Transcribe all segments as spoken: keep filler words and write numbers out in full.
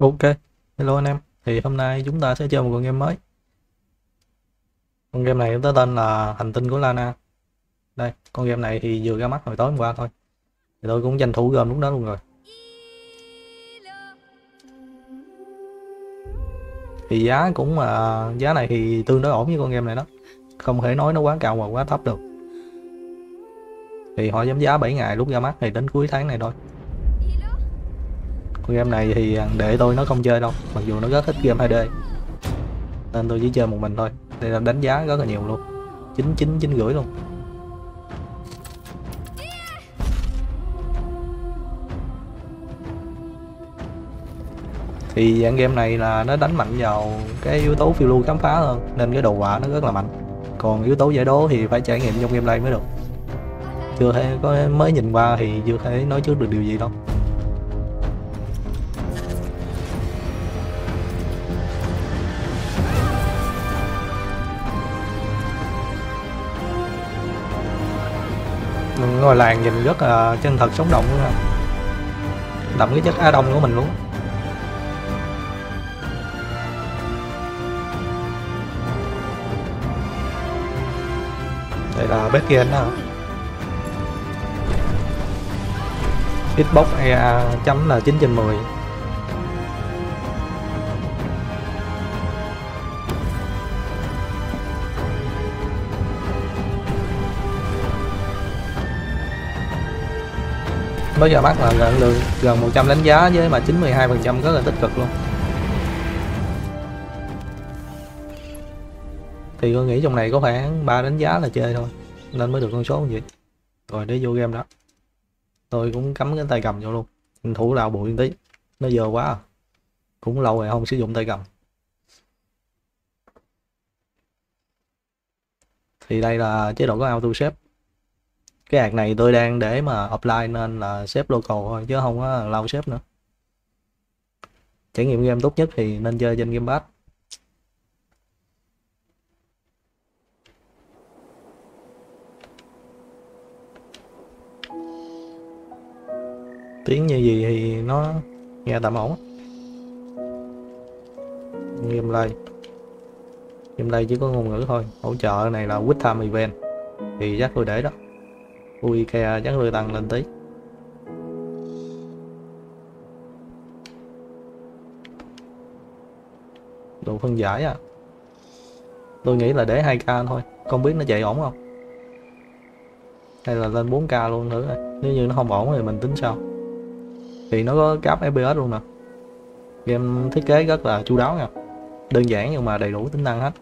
Ok, hello anh em. Thì hôm nay chúng ta sẽ chơi một con game mới. Con game này có tên là Hành tinh của Lana. Đây, con game này thì vừa ra mắt hồi tối hôm qua thôi. Thì tôi cũng tranh thủ gom lúc đó luôn rồi. Thì giá cũng mà giá này thì tương đối ổn với con game này đó. Không thể nói nó quá cao hoặc quá thấp được. Thì họ giảm giá bảy ngày lúc ra mắt thì đến cuối tháng này thôi. Con game này thì để tôi nó không chơi đâu, mặc dù nó rất thích game hai D nên tôi chỉ chơi một mình thôi. Đây là đánh giá rất là nhiều luôn, chín chín chín rưỡi luôn. Thì dạng game này là nó đánh mạnh vào cái yếu tố phiêu lưu khám phá hơn nên cái đồ họa nó rất là mạnh, còn yếu tố giải đố thì phải trải nghiệm trong gameplay mới được. Chưa thể có mới nhìn qua thì chưa thể nói trước được điều gì đâu. Ngôi làng nhìn rất là chân thật sống động luôn, đậm cái chất Á Đông của mình luôn. Đây là best game đó. Xbox E A chấm là chín trên mười. Mới giờ mắt là gần được gần một trăm đánh giá với mà chín mươi hai phần trăm rất là tích cực luôn. Thì tôi nghĩ trong này có khoảng ba đánh giá là chơi thôi nên mới được con số như vậy. Rồi để vô game đó. Tôi cũng cắm cái tay cầm vô luôn. Mình thủ lao bụi tí. Nó dơ quá à. Cũng lâu rồi không sử dụng tay cầm. Thì đây là chế độ có auto save. Cái hạt này tôi đang để mà offline nên là save local thôi chứ không có lao save nữa. Trải nghiệm game tốt nhất thì nên chơi trên gamepad. Tiếng như gì thì nó nghe tạm ổn. Gameplay Gameplay chỉ có ngôn ngữ thôi. Hỗ trợ này là Quick Time Event. Thì chắc tôi để đó. Ui kìa, chắc tôi tăng lên tí. Độ phân giải à. Tôi nghĩ là để hai k thôi. Không biết nó chạy ổn không. Hay là lên bốn k luôn thử. Nếu như nó không ổn thì mình tính sau. Thì nó có cáp ép pê ét luôn nè. Game thiết kế rất là chu đáo nha. Đơn giản nhưng mà đầy đủ tính năng hết.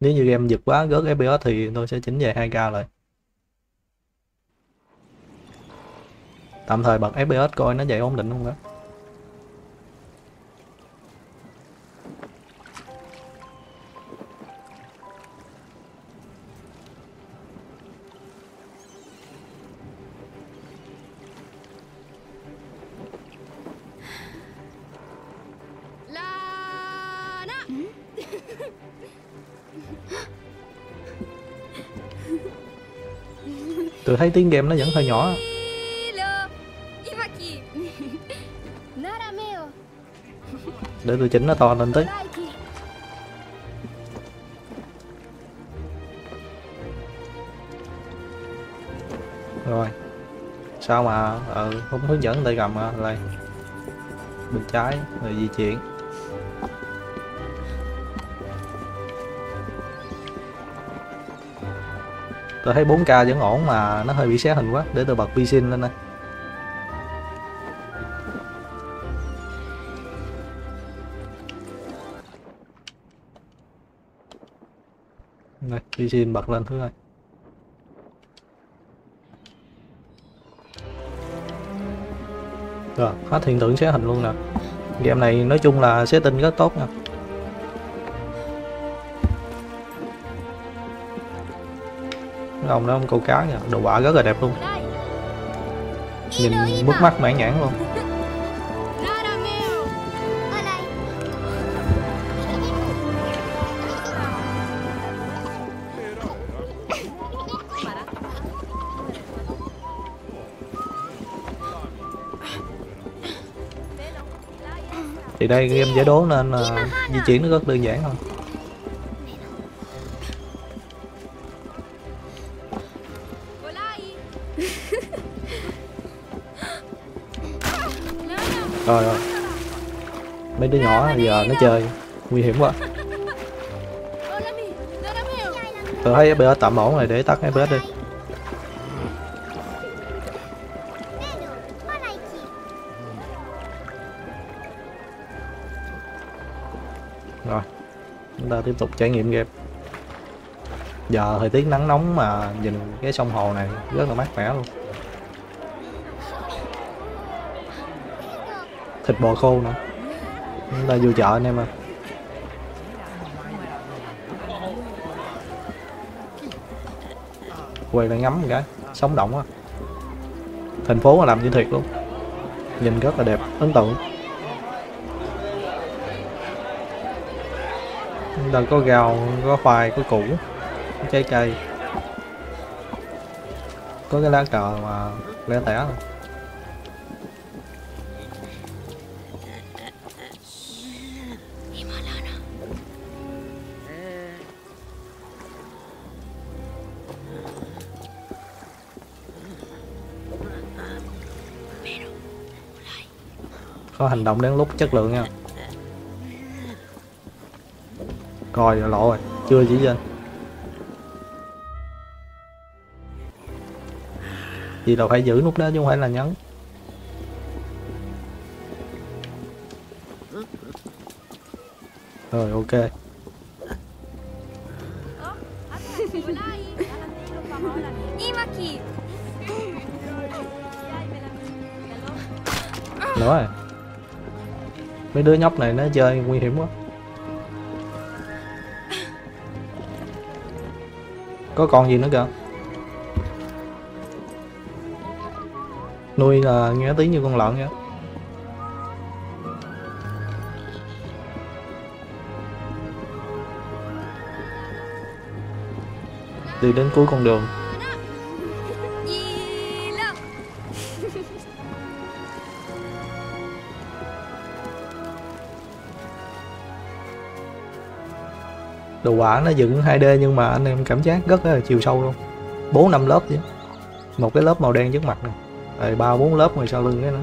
Nếu như game giật quá gớt ép pê ét thì tôi sẽ chỉnh về hai k lại. Tạm thời bật ép pê ét coi nó chạy ổn định không đó. Tôi thấy tiếng game nó vẫn hơi nhỏ. Để tôi chỉnh nó to lên tí. Rồi. Sao mà ừ, không hướng dẫn tay cầm à, đây. Bên trái rồi di chuyển. Tôi thấy bốn k vẫn ổn mà nó hơi bị xé hình quá. Để tôi bật V-Sync lên đây. Đây, V-Sync bật lên thứ này. Rồi, hết hiện tượng xé hình luôn nè. Game này nói chung là setting rất tốt nha. Ông đó ông câu cá nha, đồ họa rất là đẹp luôn. Nhìn mức mắt mãn nhãn luôn. Thì đây game giải đố nên uh, di chuyển nó rất đơn giản thôi. Rồi rồi. Mấy đứa nhỏ giờ nó chơi nguy hiểm quá. Tôi thấy ép pê ét tạm ổn rồi, để tắt ép pê ét đi. Rồi, chúng ta tiếp tục trải nghiệm game. Giờ thời tiết nắng nóng mà nhìn cái sông hồ này rất là mát mẻ luôn. Thịt bò khô nữa. Chúng ta vô chợ anh em ạ. Quay lại ngắm một cái, sống động quá. Thành phố mà làm như thiệt luôn. Nhìn rất là đẹp, ấn tượng. Chúng ta có gạo, có khoai, có củ, có trái cây. Có cái lá cờ mà lẻ tẻ này. Có hành động đến lúc chất lượng nha. Rồi lộ rồi, chưa chỉ trên. Vì là phải giữ nút đó chứ không phải là nhấn. Rồi ok. Nữa rồi. Mấy đứa nhóc này nó chơi nguy hiểm quá. Có còn gì nữa kìa. Nuôi là nghe tiếng như con lợn vậy. Đi đến cuối con đường. Đồ họa nó dựng hai D nhưng mà anh em cảm giác rất là chiều sâu luôn. Bốn năm lớp chứ. Một cái lớp màu đen trước mặt này. Rồi ba bốn lớp ngoài sau lưng cái nữa.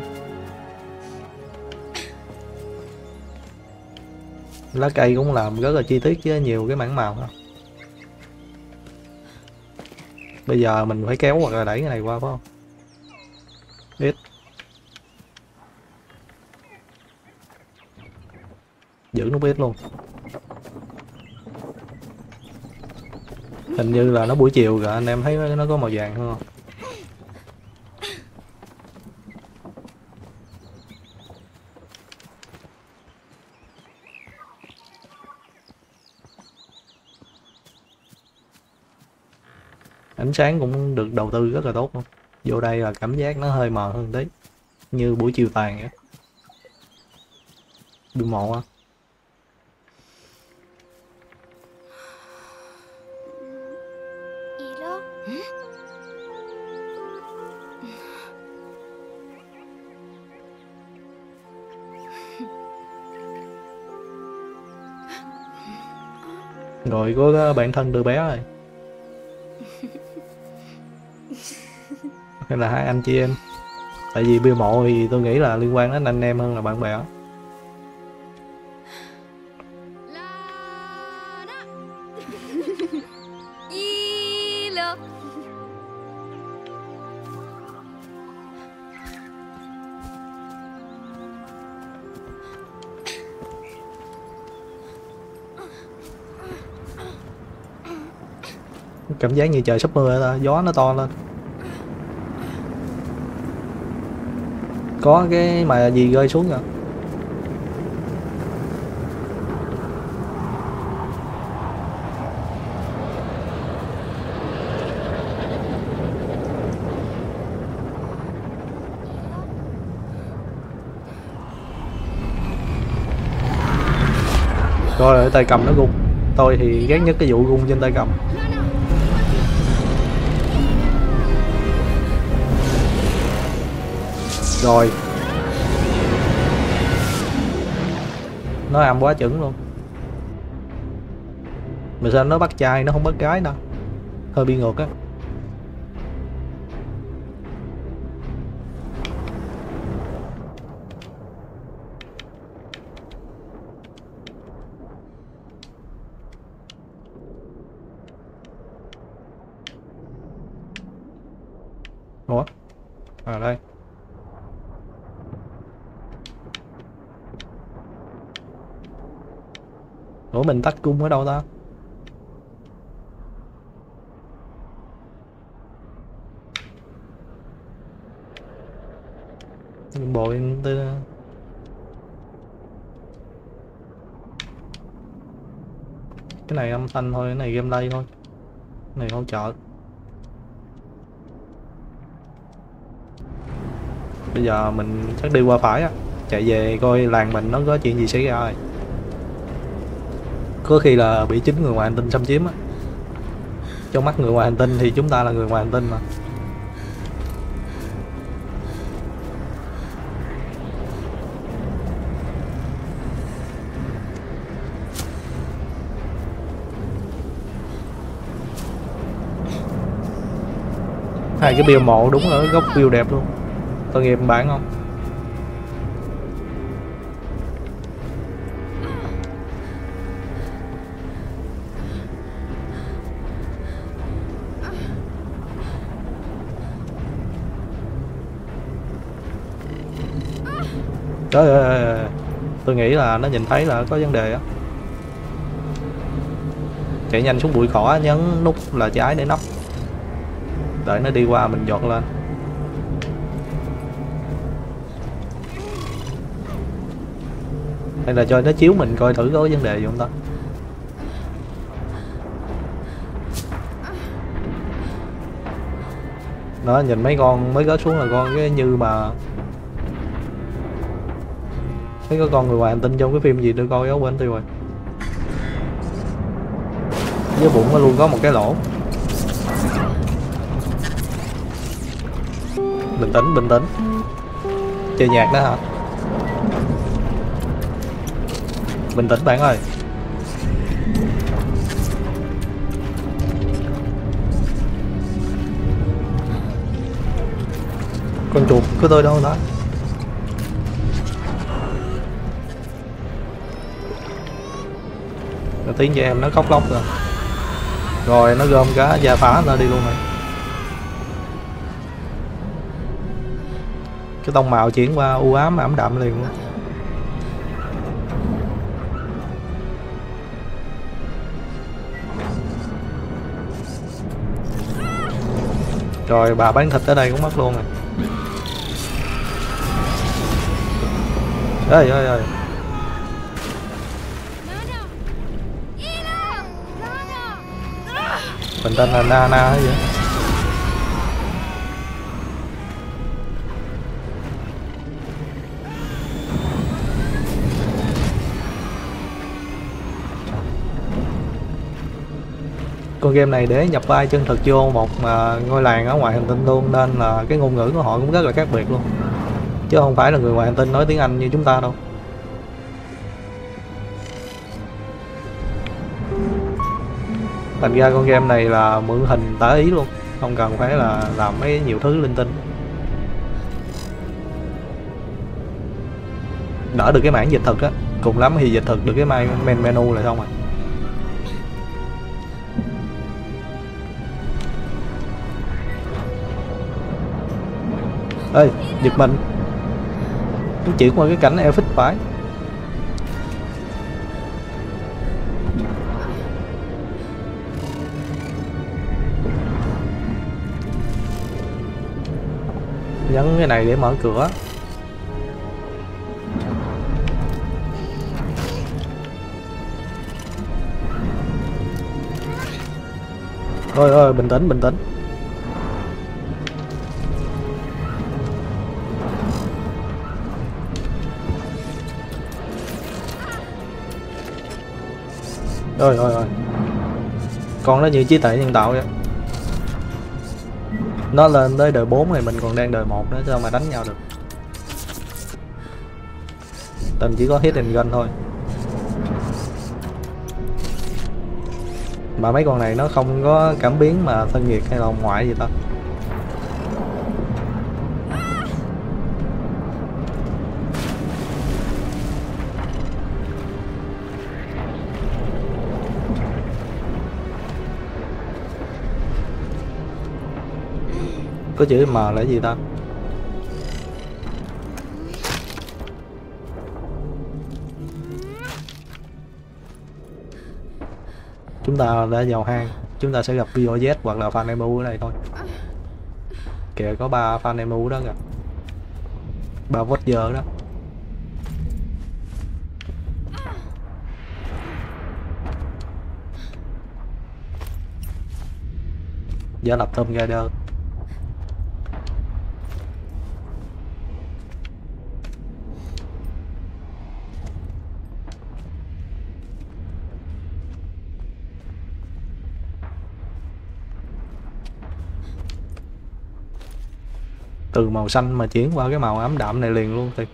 Lá cây cũng làm rất là chi tiết với nhiều cái mảng màu. Bây giờ mình phải kéo hoặc là đẩy cái này qua phải không? Ít. Giữ nó biết luôn. Hình như là nó buổi chiều rồi, anh em thấy nó có màu vàng không? Ánh sáng cũng được đầu tư rất là tốt luôn. Vô đây là cảm giác nó hơi mờ hơn tí. Như buổi chiều tàn vậy. Đường mộ á. Rồi có bạn thân từ bé rồi. Hay là hai anh chị em. Tại vì bia mộ thì tôi nghĩ là liên quan đến anh em hơn là bạn bè. Cảm giác như trời sắp mưa rồi, gió nó to lên. Có cái mà gì rơi xuống rồi. Rồi tay cầm nó rung. Tôi thì ghét nhất cái vụ rung trên tay cầm. Rồi Nó ăn quá chuẩn luôn. Mà sao nó bắt trai nó không bắt gái đâu. Hơi bị ngược á. Ủa? À đây. Ủa mình tách cung ở đâu ta? Bộ cái này âm thanh thôi, cái này game play thôi, cái này hỗ trợ. Bây giờ mình chắc đi qua phải á, chạy về coi làng mình nó có chuyện gì xảy ra rồi. Có khi là bị chính người ngoài hành tinh xâm chiếm á. Trong mắt người ngoài hành tinh thì chúng ta là người ngoài hành tinh mà. Hai cái bia mộ đúng ở góc view đẹp luôn. Tội nghiệp bạn không? Trời ơi, tôi nghĩ là nó nhìn thấy là có vấn đề á. Chạy nhanh xuống bụi cỏ, nhấn nút là trái để nấp. Đợi nó đi qua mình giọt lên. Hay là cho nó chiếu mình coi thử có vấn đề gì không ta. Đó, nhìn mấy con mới rớt xuống là con cái như mà thấy có con người ngoài hành tinh trong cái phim gì tôi coi, quên tiêu rồi. Với bụng nó luôn có một cái lỗ. Bình tĩnh, bình tĩnh. Chơi nhạc đó hả? Bình tĩnh bạn ơi. Con chuột của tôi đâu đó. Tiếng cho em nó khóc lóc rồi. Rồi nó gom cá gia phá ra đi luôn này. Cái tông màu chuyển qua u ám ảm đạm liền luôn. Rồi bà bán thịt ở đây cũng mất luôn rồi. Ê ơi ơi. Mình tên là Na Na hay vậy? Con game này để nhập vai chân thực vô một ngôi làng ở ngoài hành tinh luôn, nên là cái ngôn ngữ của họ cũng rất là khác biệt luôn. Chứ không phải là người ngoài hành tinh nói tiếng Anh như chúng ta đâu. Thành ra con game này là mượn hình tả ý luôn, không cần phải là làm mấy nhiều thứ linh tinh. Đỡ được cái mảng dịch thực á, cùng lắm thì dịch thực được cái main menu là xong rồi. Ê, giật mình. Nó chuyển qua cái cảnh Eiffel phải. Nhấn cái này để mở cửa. Thôi ơi, bình tĩnh, bình tĩnh. Rồi rồi rồi. Con nó như trí tuệ nhân tạo vậy. Nó lên tới đời bốn này, mình còn đang đời một nữa, sao mà đánh nhau được. Tầm chỉ có hit and gun thôi. Mà mấy con này nó không có cảm biến mà thân nhiệt hay là ngoại gì ta. Có chữ M là gì ta? Chúng ta đã vào hang, chúng ta sẽ gặp vê o zét hoặc là fan em u ở đây thôi. Kìa có ba fan em u đó kìa, ba vót giờ đó. Giả lập Tom Raider. Từ màu xanh mà chuyển qua cái màu ám đạm này liền luôn thì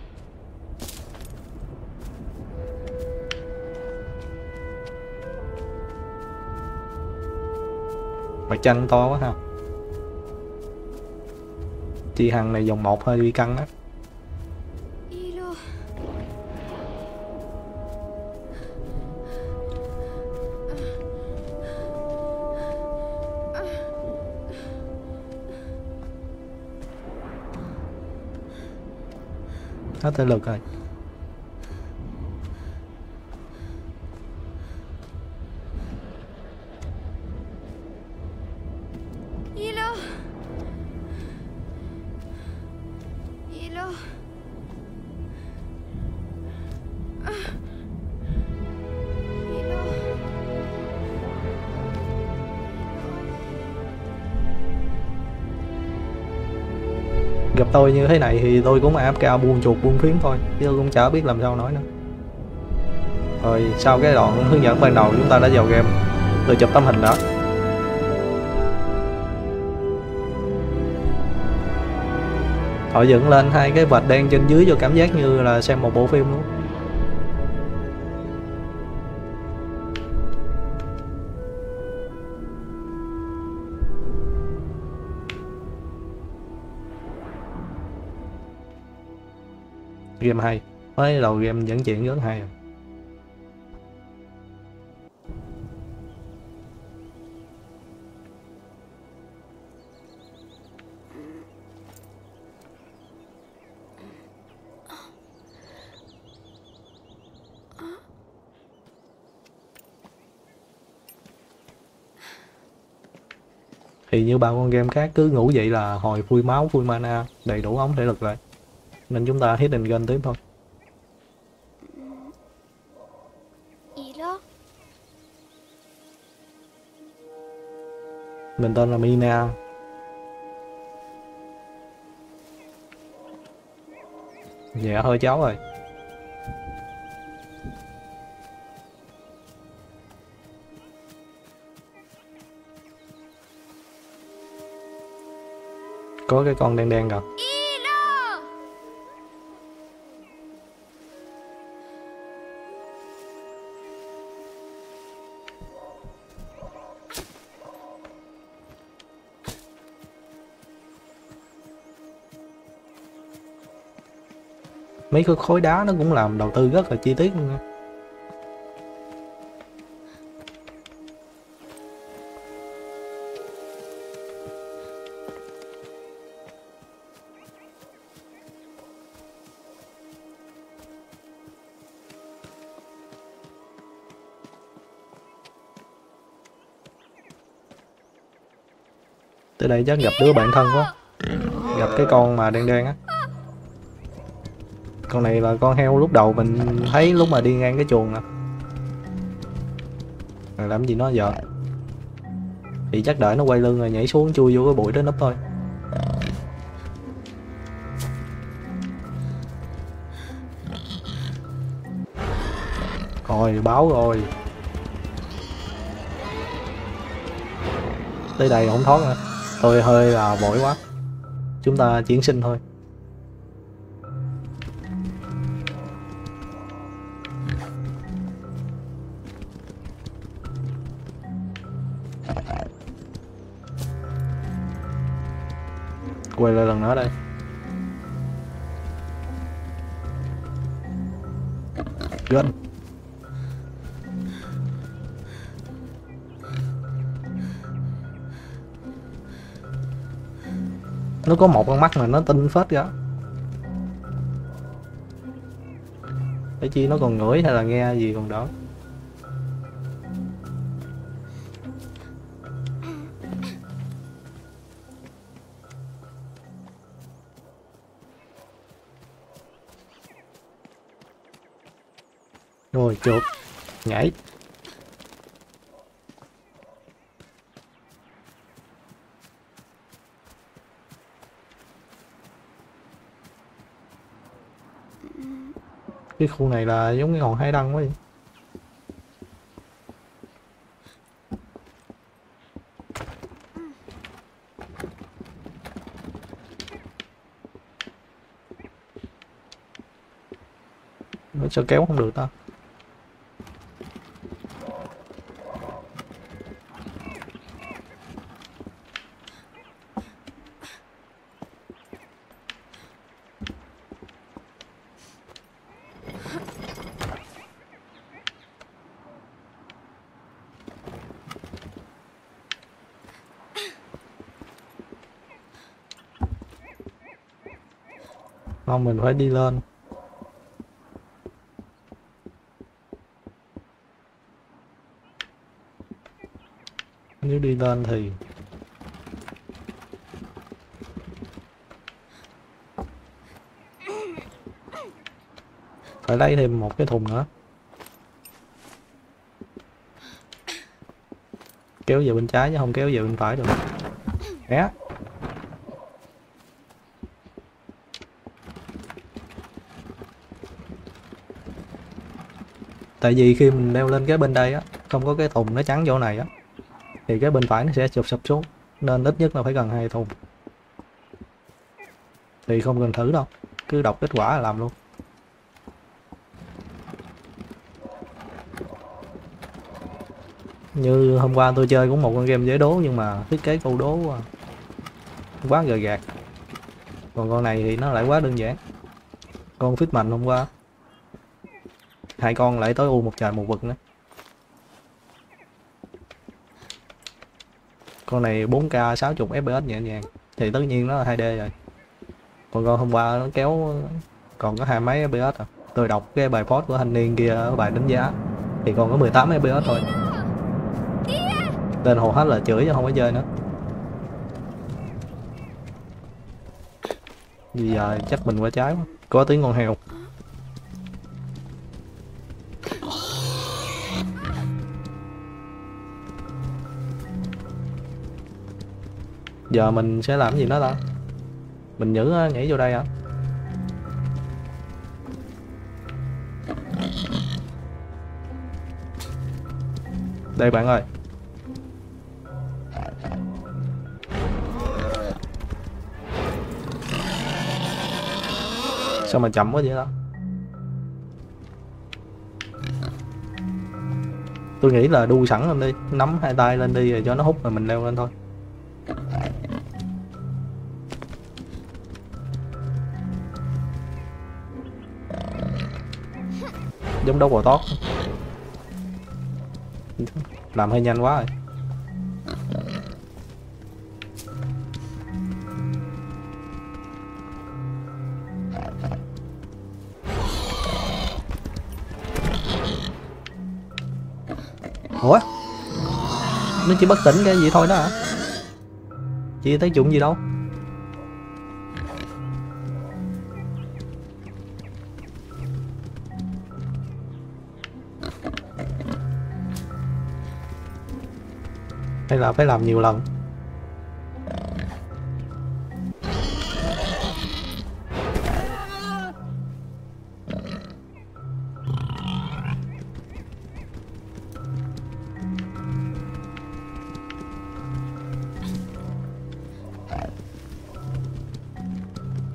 mặt trăng to quá ha. Chị Hằng này vòng một hơi bị căng á. Hết thể lực rồi. Ido. Ido. À. Ido. Gặp tôi như thế này thì tôi cũng a ép ca buông chuột buông phiến thôi, chứ tôi cũng chả biết làm sao nói nữa. Rồi sau cái đoạn hướng dẫn ban đầu chúng ta đã vào game. Tôi chụp tấm hình đó. Họ dựng lên hai cái vệt đen trên dưới cho cảm giác như là xem một bộ phim luôn. Game hay, mới đầu game dẫn chuyện rất hay. Thì như bao con game khác cứ ngủ vậy là hồi vui máu, vui mana, đầy đủ ống thể lực rồi. Nên chúng ta hit and gun tiếp thôi. Mình tên là Mina. Dạ hơi cháu rồi. Có cái con đen đen kìa. Mấy cái khối đá nó cũng làm đầu tư rất là chi tiết luôn. Tới đây chắc gặp đứa bạn thân quá. Gặp cái con mà đen đen á. Con này là con heo lúc đầu mình thấy lúc mà đi ngang cái chuồng nè. Rồi làm gì nó giờ? Thì chắc đợi nó quay lưng rồi nhảy xuống chui vô cái bụi đó nấp thôi. Rồi báo rồi. Tới đây không thoát nữa. Tôi hơi là vội quá. Chúng ta chuyển sinh thôi. quay lại lần nữa đây. Good. Nó có một con mắt mà nó tinh phết kìa. Để chi nó còn ngửi hay là nghe gì còn đó. Rồi chuột nhảy. Cái khu này là giống cái hòn hai đăng quá vậy. Nó sao kéo không được ta. Không, mình phải đi lên. Nếu đi lên thì phải lấy thêm một cái thùng nữa, kéo về bên trái chứ không kéo về bên phải được. Né. Tại vì khi mình leo lên cái bên đây á, không có cái thùng nó chắn chỗ này á, thì cái bên phải nó sẽ sụp sụp xuống. Nên ít nhất là phải cần hai thùng. Thì không cần thử đâu, cứ đọc kết quả là làm luôn. Như hôm qua tôi chơi cũng một con game giải đố, nhưng mà thiết kế câu đố quá gờ gạt. Còn con này thì nó lại quá đơn giản. Con fit mạnh hôm qua hai con lại tối u một trời một vực nữa. Con này bốn k sáu mươi fps nhẹ nhàng thì tất nhiên nó là hai D rồi. Còn con hôm qua nó kéo còn có hai mấy fps à. Tôi đọc cái bài post của thanh niên kia, bài đánh giá thì còn có mười tám fps thôi. Tên hầu hết là chửi chứ không có chơi nữa. Bây giờ chắc mình qua trái quá. Có tiếng con heo. Giờ mình sẽ làm gì nữa ta? Mình nhử nhảy vô đây hả? Đây bạn ơi. Sao mà chậm quá vậy đó? Tôi nghĩ là đu sẵn lên đi, nắm hai tay lên đi rồi cho nó hút rồi mình leo lên thôi. Giống đấu bò tót. Làm hơi nhanh quá rồi. Ủa? Nó chỉ bất tỉnh cái gì thôi đó hả? Chỉ tới chuyện gì đâu. Hay là phải làm nhiều lần.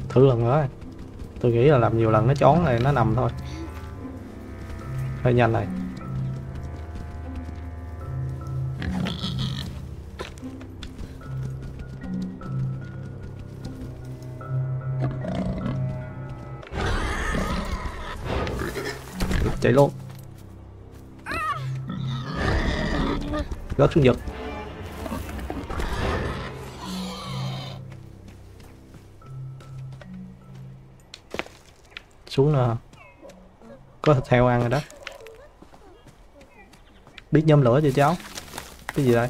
Thử lần nữa. Tôi nghĩ là làm nhiều lần nó chón này nó nằm thôi. Hơi nhanh này. cháy lộn. Góc chủ nhật. Xuống là có thịt heo ăn rồi đó. Biết nhóm lửa chưa cháu? Cái gì đây?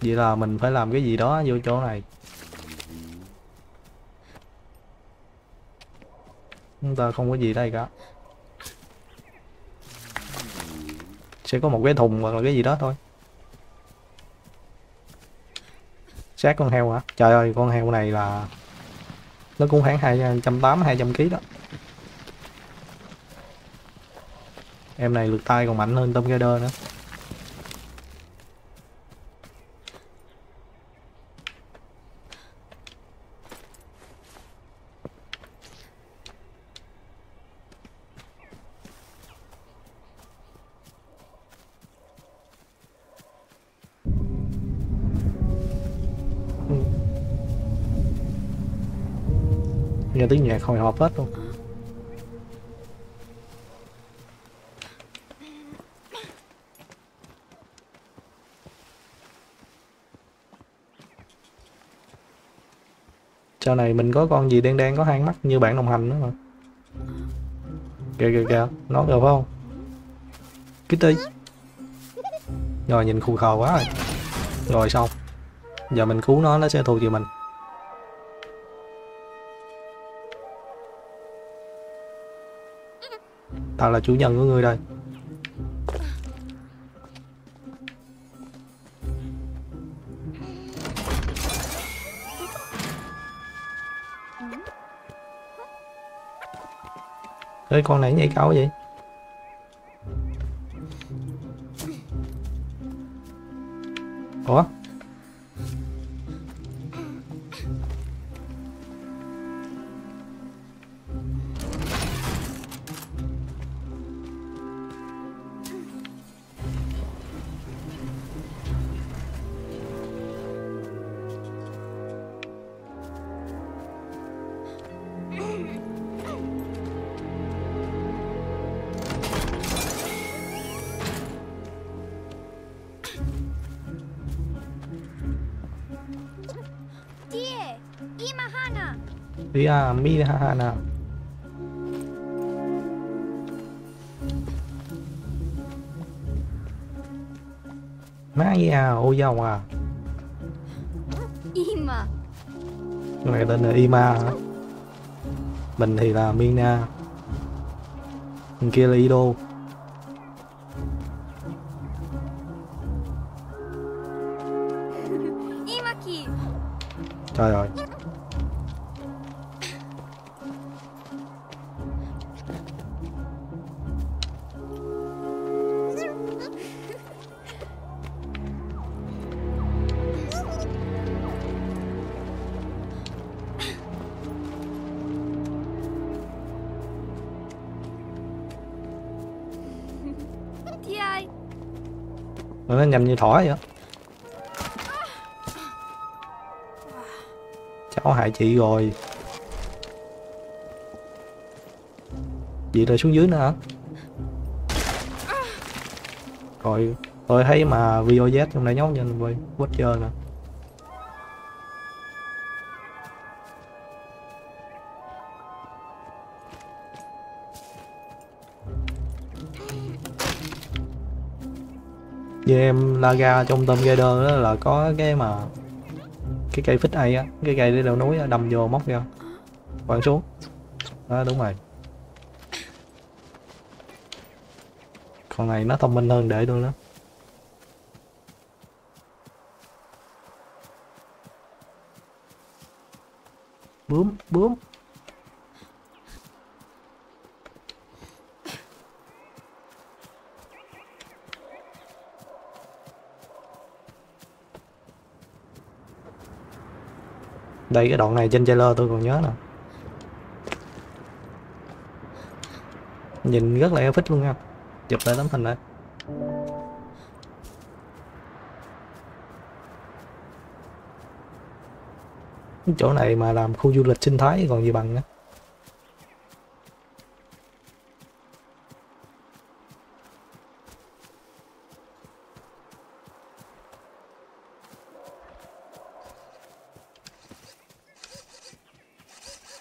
Vậy là mình phải làm cái gì đó vô chỗ này. Chúng ta không có gì đây cả. Sẽ có một cái thùng hoặc là cái gì đó thôi. Xác con heo hả? Trời ơi, con heo này là nó cũng khoảng hai trăm tám mươi hai trăm ký đó. Em này lực tay còn mạnh hơn Tom Raider nữa. Nghe tiếng nhạc hồi hộp hết luôn. Sau này mình có con gì đen đen có hai mắt như bạn đồng hành nữa mà. Kìa kìa kìa, nó được không? Kitty. Rồi nhìn khù khờ quá rồi. Rồi xong. Giờ mình cứu nó, nó sẽ thù về mình. Tao là chủ nhân của ngươi đây. Ê, con này nhảy cao vậy? Ủa? À, Mina nào. Má à, ô dầu à. Ima. Người tên là Ima hả? Mình thì là Mina. Mình kia là Ido. Trời ơi. Nó nhầm như thỏ vậy. Cháu hại chị rồi. Chị rồi xuống dưới nữa hả? Rồi tôi thấy mà vê o zét trong đây nhóc nhìn với Watcher nè. Như em la ra trong Tom Raider đó là có cái mà cái cây phích ai á, cái cây để leo núi đâm vô móc ra quăng xuống đó, đúng rồi. Con này nó thông minh hơn để luôn đó. Bướm bướm đây, cái đoạn này trên trailer tôi còn nhớ nè, nhìn rất là eo phích luôn nha. Chụp lại tấm hình lại. Cái chỗ này mà làm khu du lịch sinh thái còn gì bằng nữa.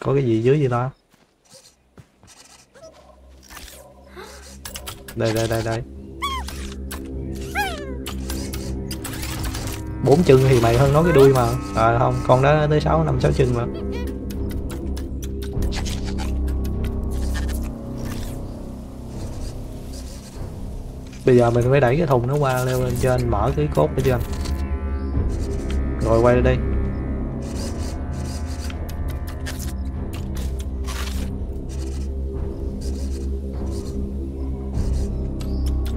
Có cái gì dưới gì đó. Đây đây đây đây. Bốn chân thì mày hơn nói cái đuôi mà. À không, con đó tới sáu năm sáu chân mà. Bây giờ mình phải đẩy cái thùng nó qua leo lên trên, mở cái cốt ở trên. Rồi quay lại đi.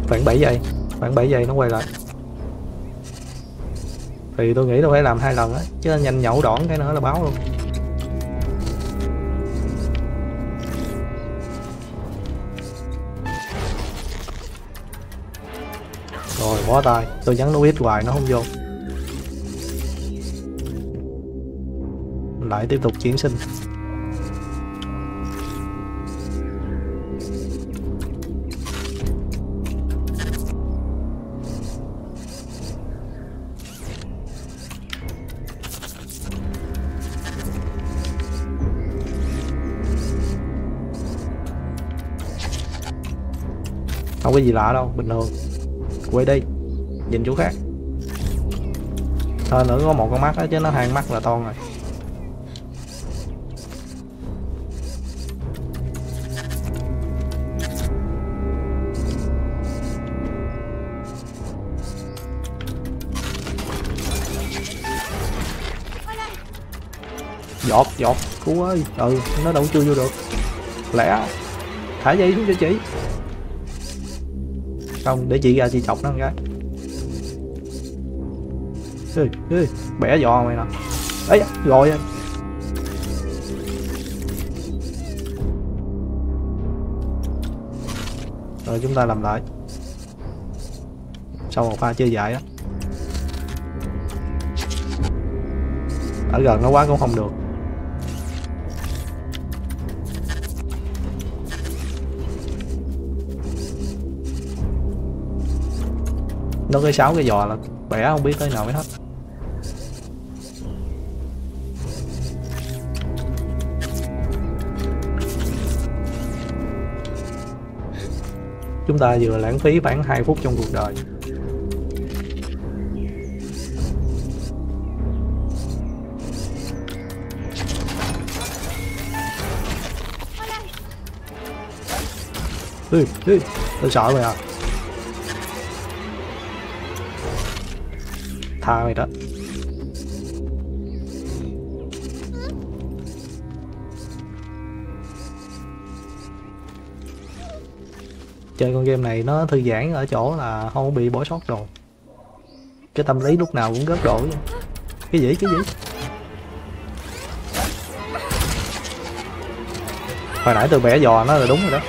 Khoảng bảy giây, khoảng bảy giây nó quay lại. Thì tôi nghĩ tôi phải làm hai lần á, chứ nhanh nhậu đỏn cái nữa là báo luôn. Rồi bó tay, tôi nhắn nó ít hoài nó không vô. Lại tiếp tục chuyển sinh. Không có gì lạ đâu, bình thường. Quay đi, nhìn chỗ khác. Thôi nữa có một con mắt đó chứ nó hai mắt là to rồi. Giọt, giọt, cứu ơi, ừ, nó đâu chưa vô được. Lẹ, thả dây xuống cho chị. Không, để chị ra chị chọc nó một cái. Ê, ê, bẻ giò mày nè. Ấy, rồi anh. Rồi chúng ta làm lại. Sau một pha chơi dại á. Ở gần nó quá cũng không được. Nó cái sáu cái giò là bẻ không biết tới nào mới hết. Chúng ta vừa lãng phí khoảng hai phút trong cuộc đời. Ê, ê, tôi sợ mày à. Tha mày đó. Chơi con game này nó thư giãn ở chỗ là không bị bỏ sót đồ. Cái tâm lý lúc nào cũng gớt đồ vậy. Cái gì cái gì. Hồi nãy tôi bẻ giò nó là đúng rồi đó.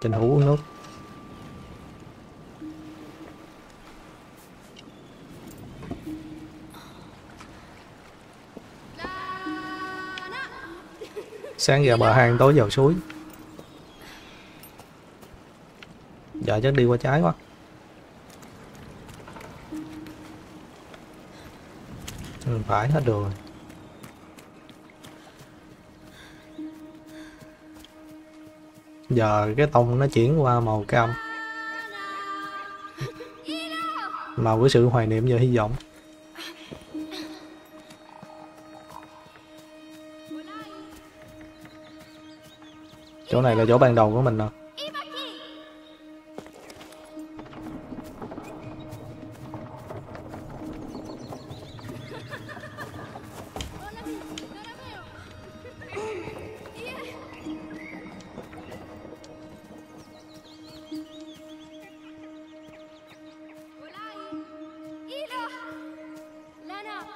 Trình Hữu uống nước. Sáng giờ bờ hang, tối giờ suối. Giờ chắc đi qua trái quá. Mình phải hết đường rồi. Giờ cái tông nó chuyển qua màu cam, màu của sự hoài niệm và hy vọng. Chỗ này là chỗ ban đầu của mình nè.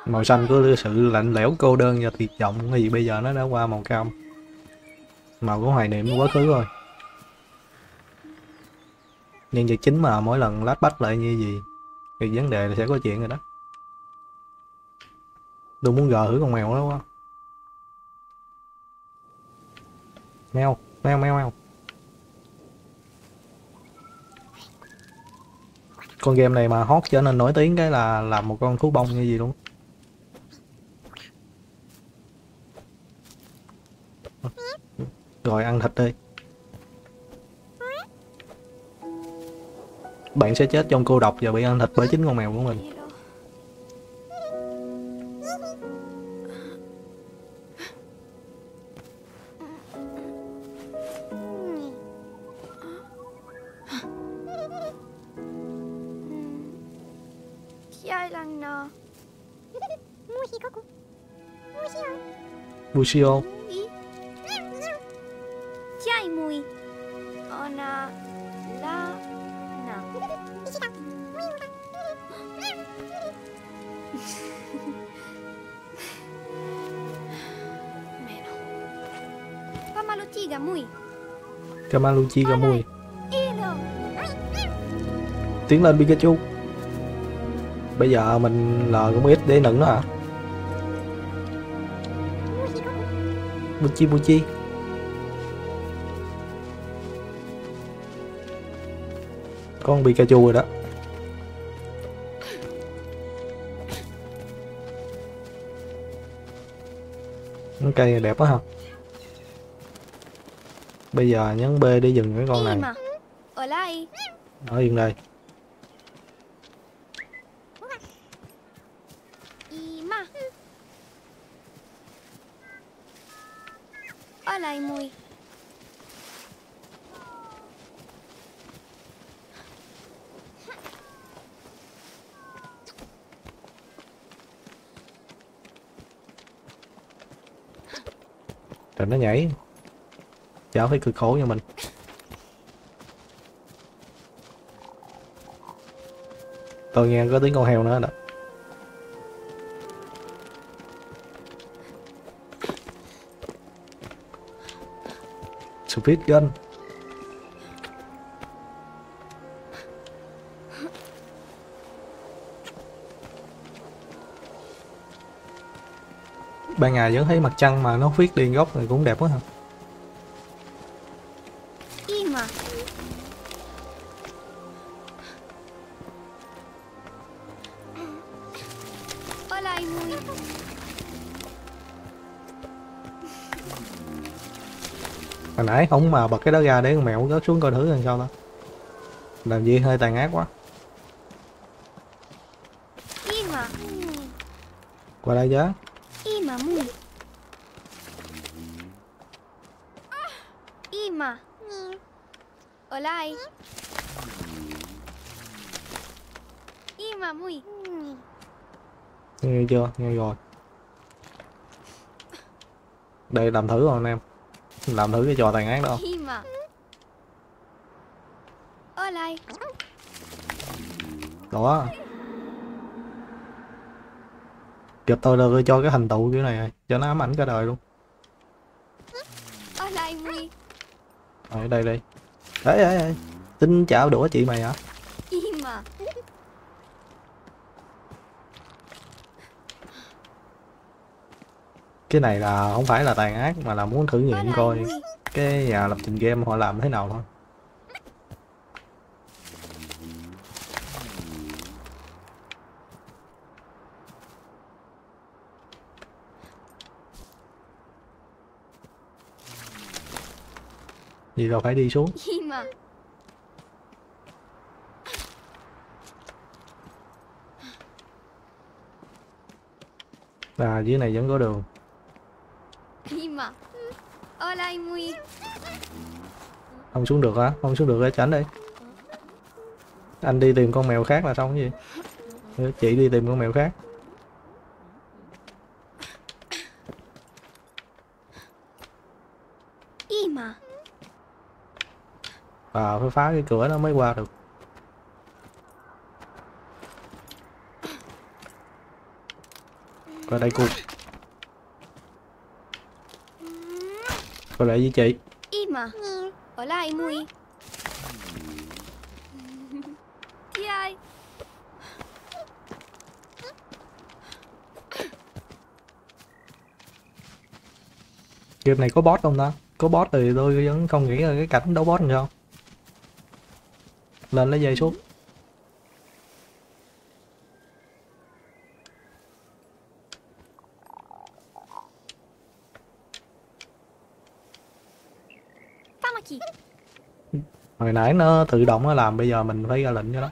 Màu xanh của sự lạnh lẽo, cô đơn và tuyệt vọng thì bây giờ nó đã qua màu cam, màu của hoài niệm quá khứ rồi. Nhân vật chính mà mỗi lần lát bách lại như gì thì vấn đề là sẽ có chuyện rồi đó. Tôi muốn gờ thử con mèo đó quá. Mèo mèo mèo mèo. Con game này mà hot trở nên nổi tiếng cái là làm một con thú bông như gì luôn. Rồi ăn thịt đi. Bạn sẽ chết trong cô độc và bị ăn thịt bởi chính con mèo của mình. Bushio. Kamaluchi Gamui. Tiến lên Pikachu. Bây giờ mình là cũng ít để nựng nó hả? Buchi Buchi. Con Pikachu rồi đó. Cái cây này đẹp quá hả? Bây giờ nhấn B để dừng cái con này. Ở yên đây. Rồi nó nhảy. Cháu phải cực khổ cho mình. Tôi nghe có tiếng con heo nữa đó. Speed gun. Ban ngày vẫn thấy mặt trăng mà nó khuyết điên góc này cũng đẹp quá hả? Hồi nãy không mà bật cái đó ra để con mèo rớt xuống coi thử làm sao đó. Làm gì hơi tàn ác quá. Qua đây chứ. Ima. Hola. Ima mui. Nghe chưa? Nghe rồi. Đây làm thử rồi anh em. Làm thử cái trò tàn ác đó. Đó. Chụp tôi được cho cái thành tựu kiểu này rồi, cho nó ám ảnh cả đời luôn. Ở đây đi. Đấy đấy. Tính chảo đũa chị mày hả? Cái này là không phải là tàn ác mà là muốn thử nghiệm coi cái nhà lập trình game họ làm thế nào thôi. Gì rồi phải đi xuống. À dưới này vẫn có đường. Không xuống được hả? Không xuống được hả? Tránh đi. Anh đi tìm con mèo khác là xong cái gì? Chị đi tìm con mèo khác. À phải phá cái cửa nó mới qua được. Qua đây cùng. Có lẽ với chị. Ima. Hola Imui. Chị ơi. Game này có boss không ta? Có boss thì tôi vẫn không nghĩ là cái cảnh đấu boss làm sao. Lên lấy dây xuống. Hồi nãy nó tự động nó làm, bây giờ mình phải ra lệnh cho nó.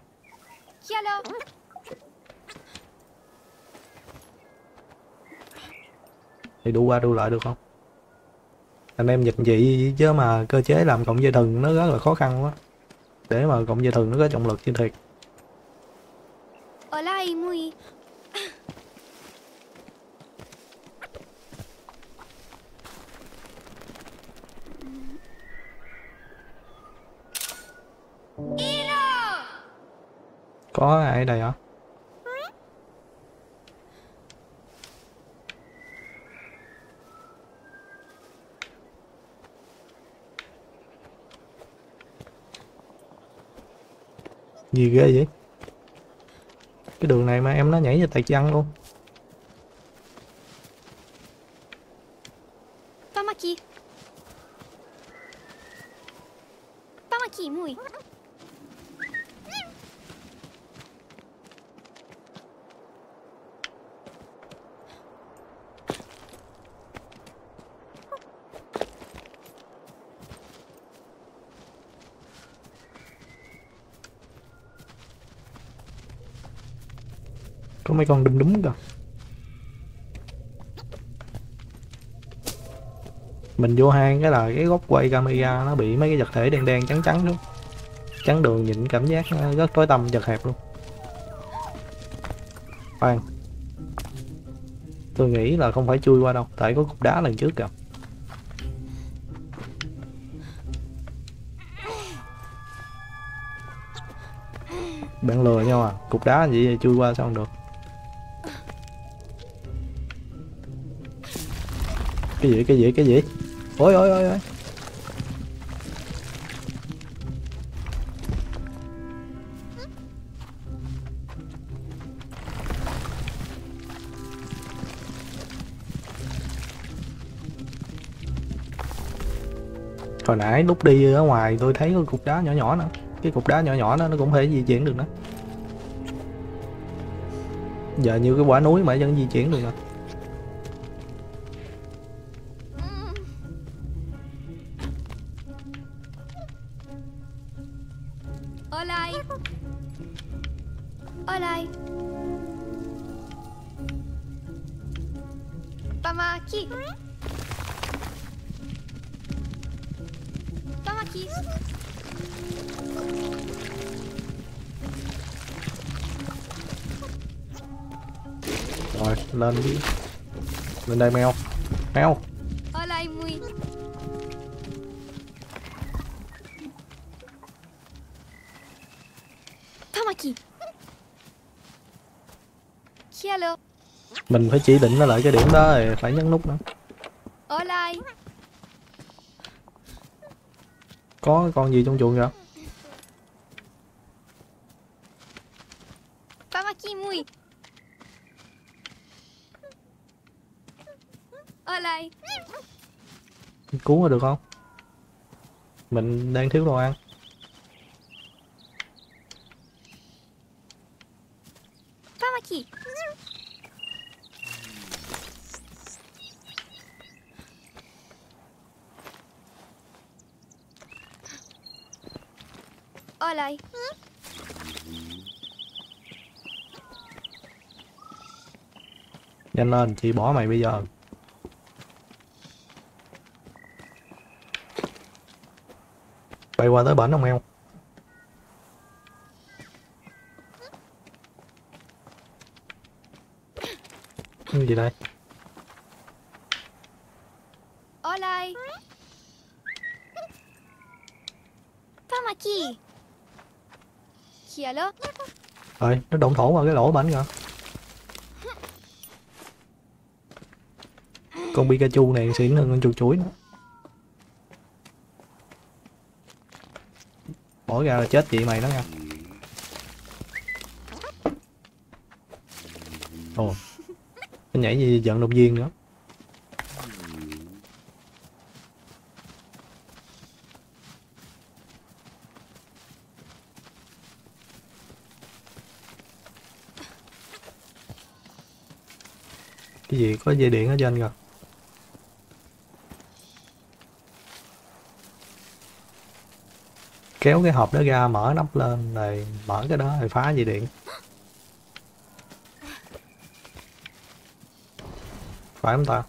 Thì đu qua đu lại được không? Anh em dịch dị chứ mà cơ chế làm cộng dây thừng nó rất là khó khăn quá. Để mà cộng dây thừng nó có trọng lực trên thiệt. Có ai ở đây hả? Gì ghê vậy? Cái đường này mà em nó nhảy vào tay chân luôn. Pamaki. Pamaki mui. Có mấy con đùm đúm kìa. Mình vô hang cái là cái góc quay camera nó bị mấy cái vật thể đen đen trắng trắng luôn. Trắng đường nhìn cảm giác rất tối tăm chật hẹp luôn. Khoan, tôi nghĩ là không phải chui qua đâu, tại có cục đá lần trước kìa. Bạn lừa nhau à, cục đá vậy, vậy chui qua sao không được. Cái gì cái gì cái gì? Ôi ôi ôi ôi. Hồi nãy lúc đi ở ngoài tôi thấy có cục đá nhỏ nhỏ nữa. Cái cục đá nhỏ nhỏ đó nó cũng thể di chuyển được đó. Giờ như cái quả núi mà vẫn di chuyển được rồi. Lên đi. Lên đây mèo. Mèo. Mình phải chỉ định nó lại cái điểm đó rồi phải nhấn nút nữa. Có con gì trong chuồng vậy? Cứu mà được không? Mình đang thiếu đồ ăn. Nhanh lên, chị bỏ mày bây giờ. Bay qua tới bển không em? Cái gì đây? Olai. Tamaki. Kia lô. Rồi, nó động thổ vào cái lỗ bển kìa. Con Pikachu này xịn hơn con chuột chuối nữa. Bỏ ra là chết chị mày đó nha. Ồ, nó nhảy gì vận động viên nữa. Cái gì có dây điện ở trên kìa. kéo cái hộp đó ra, mở nắp lên rồi mở cái đó rồi phá dây điện. Phải không ta?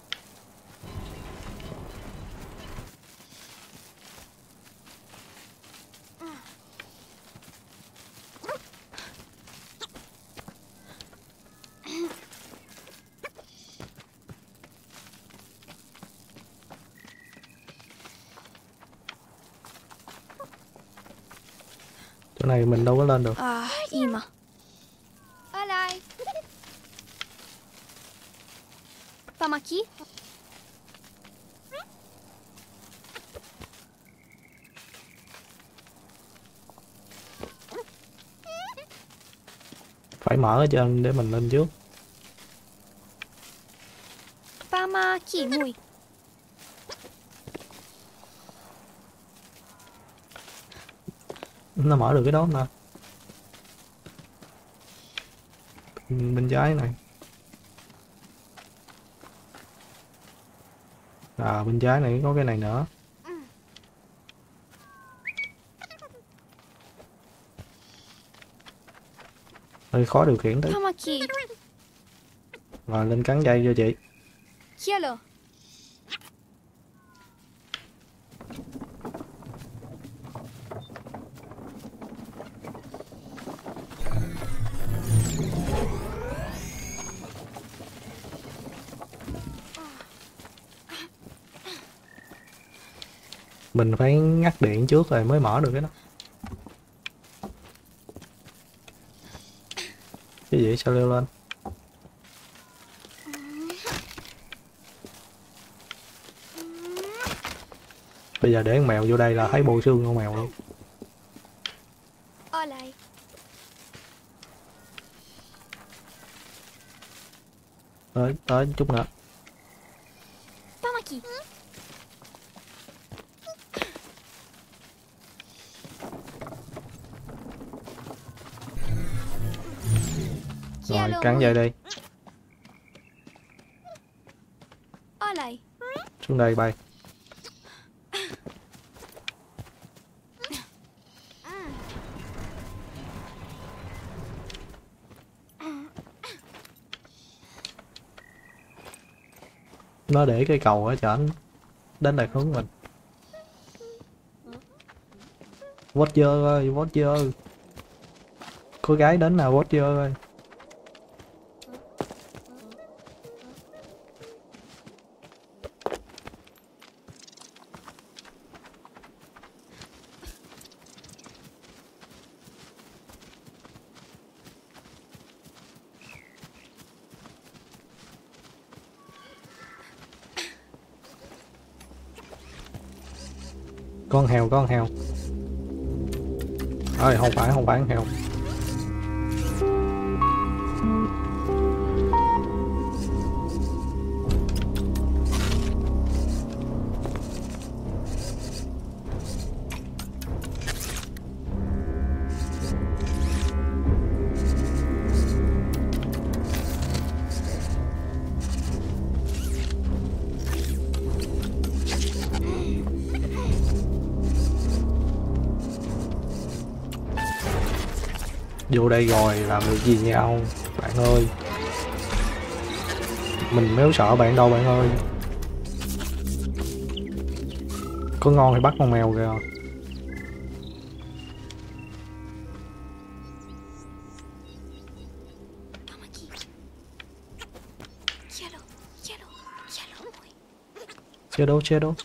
Chỗ này mình đâu có lên được. À, Ima. Vamos aqui. Phải mở ở trên để mình lên trước. Vamos aqui, mui. Nó mở được cái đó nè. Bên trái này. À, bên trái này có cái này nữa. Hơi khó điều khiển tới. Rồi lên cắn dây cho chị. Mình phải ngắt điện trước rồi mới mở được cái đó. Cái gì sao leo lên? Bây giờ để con mèo vô đây là thấy bộ xương con mèo luôn. Tới, tới chút nữa. Rồi cắn dây đi. Xuống đây bay. Nó để cái cầu ở trên đến đây hướng mình. Watcher ơi, Watcher. Cô gái đến nào Watcher ơi. Con heo, con heo ơi, không phải, không phải con heo. Vô đây rồi làm được gì nhau bạn ơi, mình nếu sợ bạn đâu bạn ơi. Có ngon thì bắt con mèo kìa. Chết đâu, chết đâu.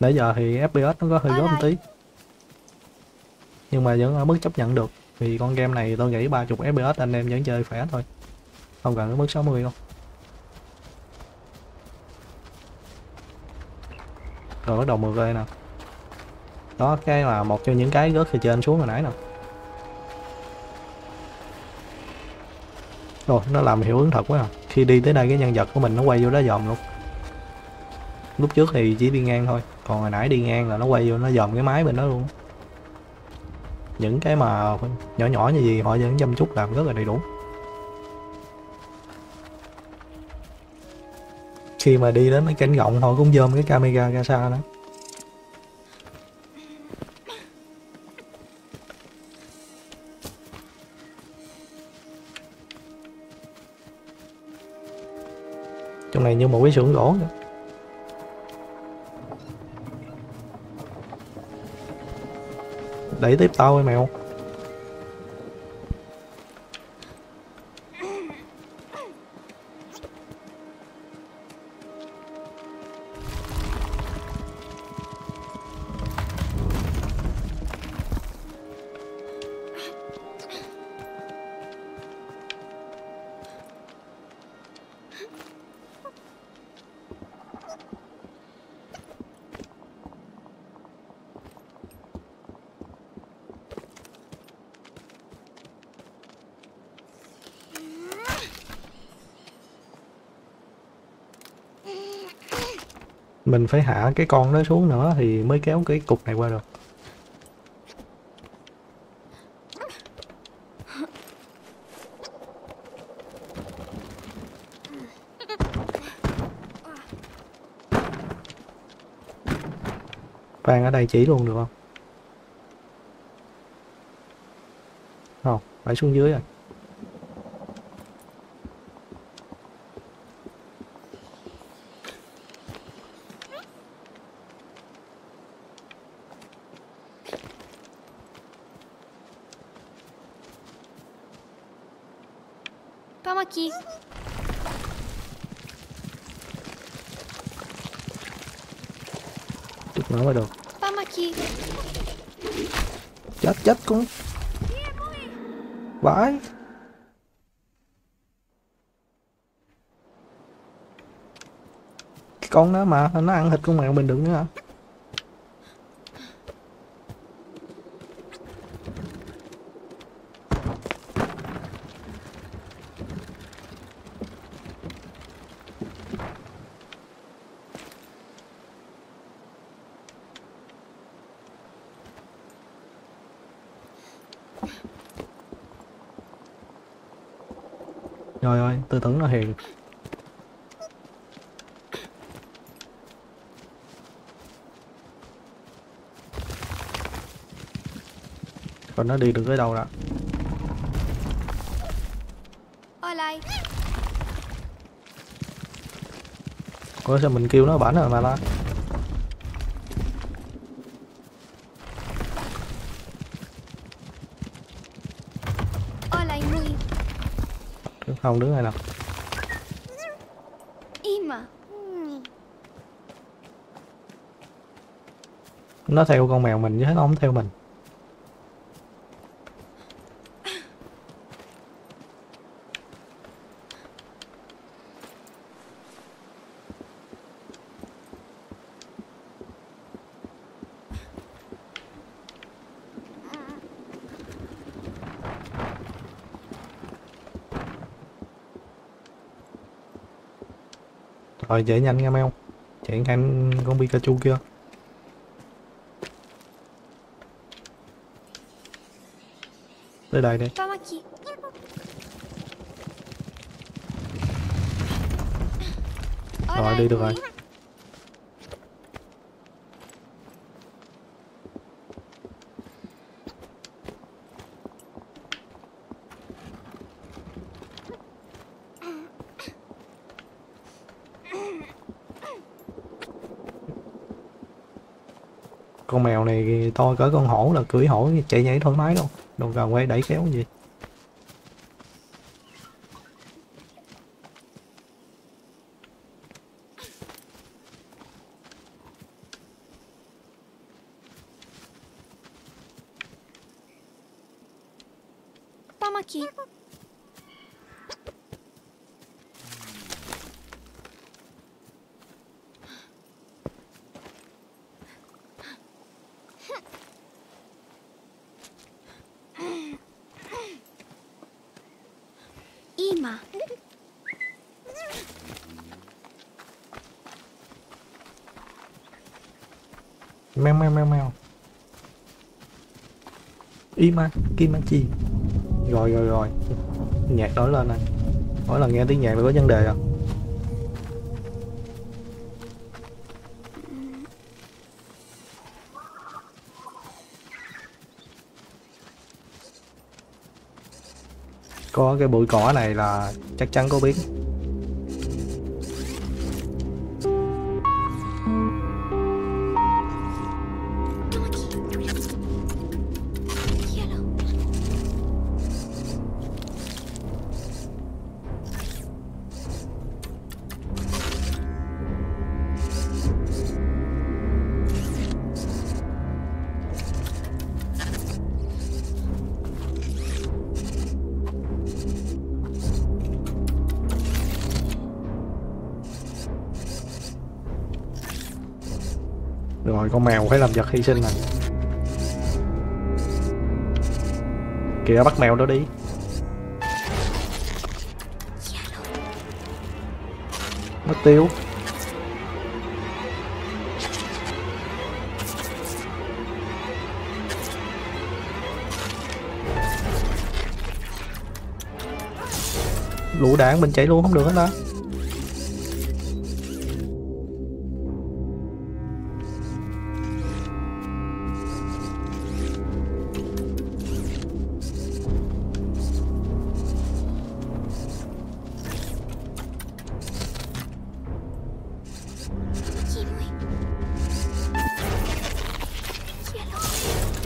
Nãy giờ thì ép pê ét nó có hơi gớm một tí. Nhưng mà vẫn ở mức chấp nhận được. Vì con game này tôi nghĩ ba mươi ép pê ét anh em vẫn chơi khỏe thôi. Không cần ở mức sáu mươi đâu. Rồi bắt đầu mượt đây nè. Đó cái là một trong những cái rớt từ trên xuống hồi nãy nè. Rồi nó làm hiệu ứng thật quá à. Khi đi tới đây cái nhân vật của mình nó quay vô đó dòm luôn. Lúc trước thì chỉ đi ngang thôi, còn hồi nãy đi ngang là nó quay vô nó dòm cái máy bên đó luôn. Những cái mà nhỏ nhỏ như gì họ vẫn chăm chút làm rất là đầy đủ. khi mà đi đến mấy cánh rộng họ cũng dơm cái camera ra xa đó. Trong này như một cái xưởng gỗ nữa. Đẩy tiếp tao ơi mèo. Mình phải hạ cái con đó xuống nữa thì mới kéo cái cục này qua được. Vàng ở đây chỉ luôn được không? Không, phải xuống dưới rồi. Chết cũng vãi. Cái con đó mà nó ăn thịt con mèo mình đừng nữa hả? Rồi ơi, tư tưởng nó hiền. Còn nó đi được tới đâu rồi? Ủa sao mình kêu nó bảnh rồi mà la? Không đứng này nào. Ima. Nó theo con mèo mình chứ nó không theo mình. Rồi chạy nhanh nghe mấy ông, chạy nhanh con Pikachu kia. Tới đây đây. Rồi đi được rồi. Con mèo này to cỡ con hổ là cưỡi hổ chạy nhảy thoải mái đâu, đừng cần quay đẩy kéo gì. Mèo mèo mèo mèo. Ima, Kimachi. Rồi rồi rồi. Nhạc đổi lên này. Mỗi lần nghe tiếng nhạc là có vấn đề à? Có cái bụi cỏ này là chắc chắn có biết. Con mèo phải làm vật hy sinh này. Kìa, bắt mèo đó đi. Mất tiêu. Lũ đạn mình chạy luôn không được hết đó.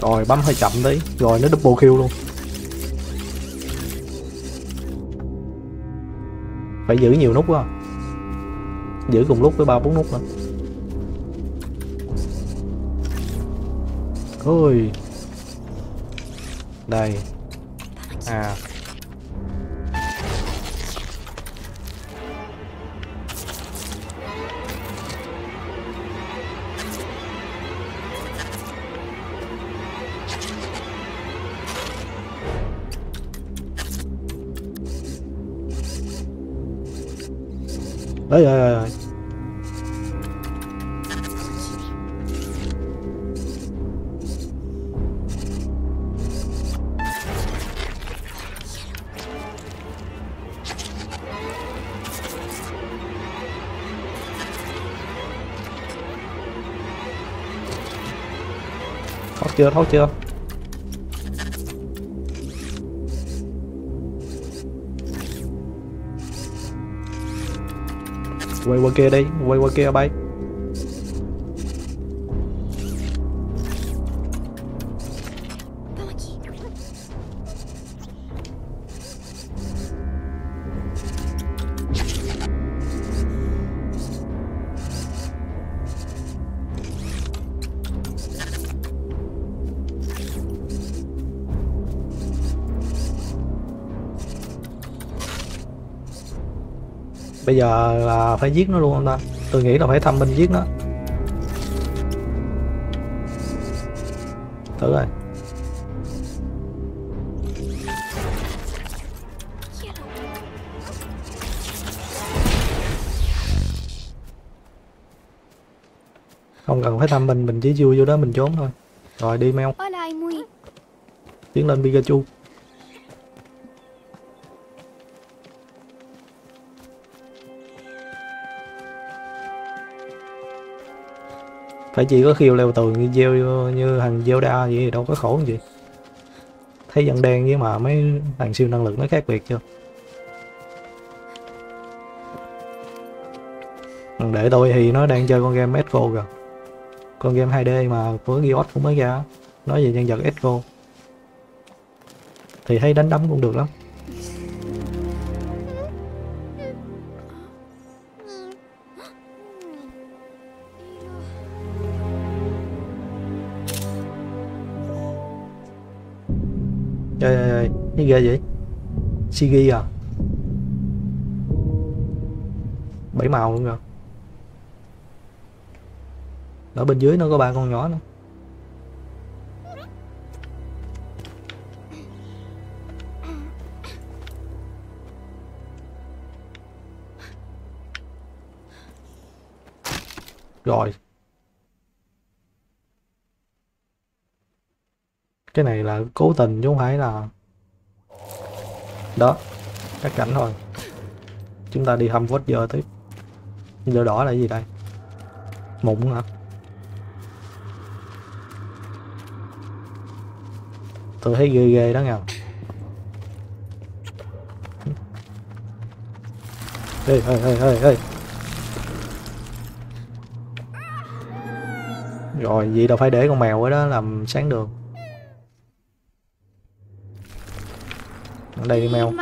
Rồi bấm hơi chậm tí, rồi nó double kill luôn. Phải giữ nhiều nút quá, giữ cùng lúc với ba bốn nút nữa. Ôi đây à, đấy rồi. Thoát chưa, thoát chưa? Quay qua kia đi, quay qua kia bay. Bây giờ là phải giết nó luôn không ta? Tôi nghĩ là phải thăm binh giết nó. Thử rồi. Không cần phải thăm binh, mình chỉ chui vô đó mình trốn thôi. Rồi đi mèo. Tiến lên Pikachu. Phải chỉ có khiêu leo tường như gieo như thằng Zelda vậy thì đâu có khổ gì. Thấy dân đen với mà mấy thằng siêu năng lực nó khác biệt chưa? Để tôi thì nó đang chơi con game Echo kìa. Con game hai D mà của Gioch cũng mới ra. Nói về nhân vật Echo thì thấy đánh đấm cũng được lắm. Trời ơi, cái ghê vậy? xê giê à? Bảy màu luôn rồi. Ở bên dưới nó có ba con nhỏ nữa. Rồi. Cái này là cố tình chứ không phải là... Đó, cắt cảnh thôi. Chúng ta đi thăm vê o zờ tiếp. Lửa đỏ là gì đây? Mụn hả? Tôi thấy ghê ghê đó nha. Hey, hey, hey, hey, hey. Rồi, vậy đâu phải để con mèo ở đó làm sáng đường. Ở đây đi mèo.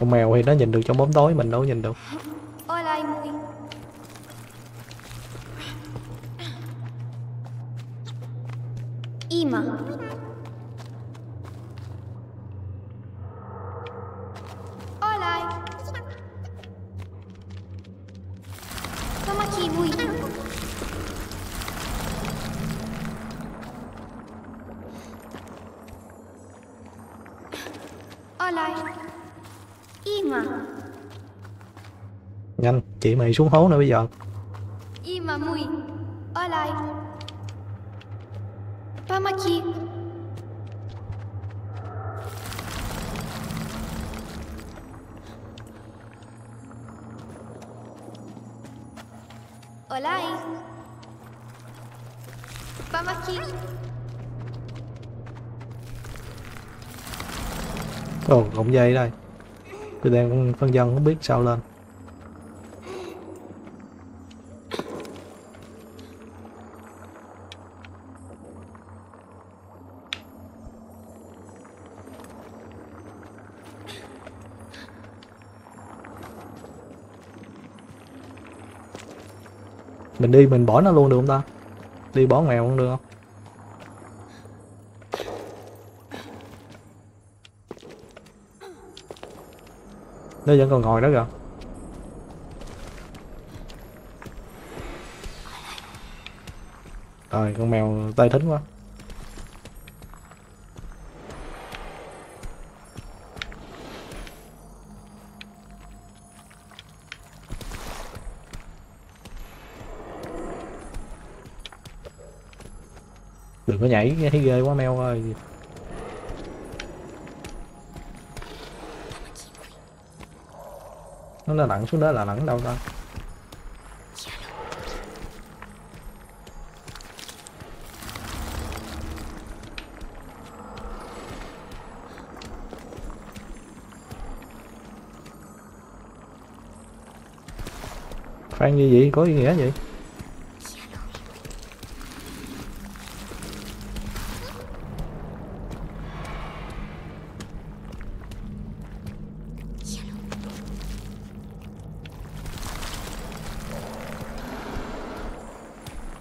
Con mèo thì nó nhìn được trong bóng tối, mình đâu nhìn được. Ima. Nhanh, chị mày xuống hố nữa bây giờ. Ima mui. Olai. Pamaki. Olai. Pamaki. Ồ, gọng dây đây. Tôi đang phân dân không biết sao lên. Mình đi mình bỏ nó luôn được không ta? Đi bỏ mèo cũng được không? Nó vẫn còn ngồi đó kìa. Rồi con mèo tay thính quá. Đừng có nhảy nghe thấy ghê quá mèo ơi. Nó lặn xuống đó là lặn đâu ta? Phan như vậy có ý nghĩa vậy?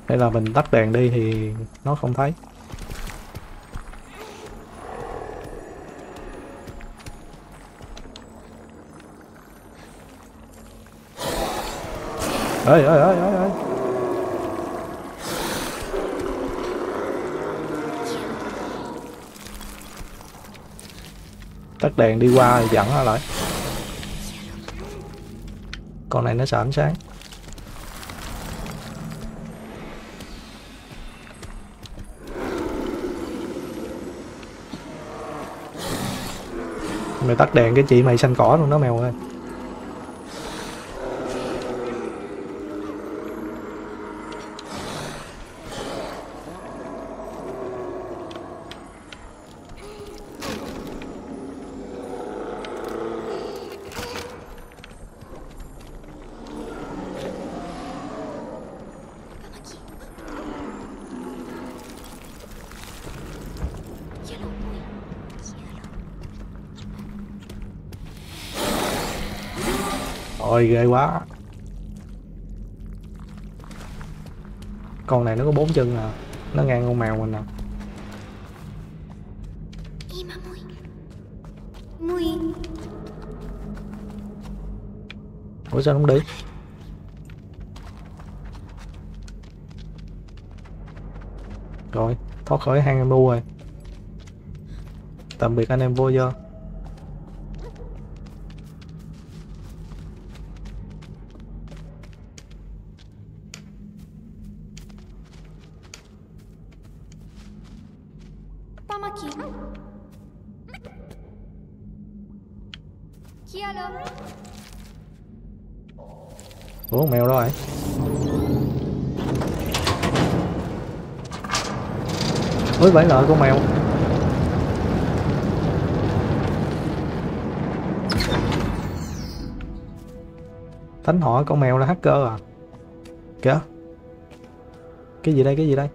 Hay là mình tắt đèn đi thì nó không thấy. Ơi ơi ơi ơi ơi. Tắt đèn đi qua dặn nó lại. Con này nó sợ ánh sáng. Mày tắt đèn cái chị mày xanh cỏ luôn đó mèo ơi. Ôi ghê quá. Con này nó có bốn chân à. Nó ngang con mèo mình à. Ủa sao không đi? Rồi thoát khỏi hang em bu rồi. Tạm biệt anh em vô vô. Ủa mèo đâu vậy? Ôi vậy là con mèo. Thánh họ con mèo là hacker à? Kìa. Cái gì đây, cái gì đây?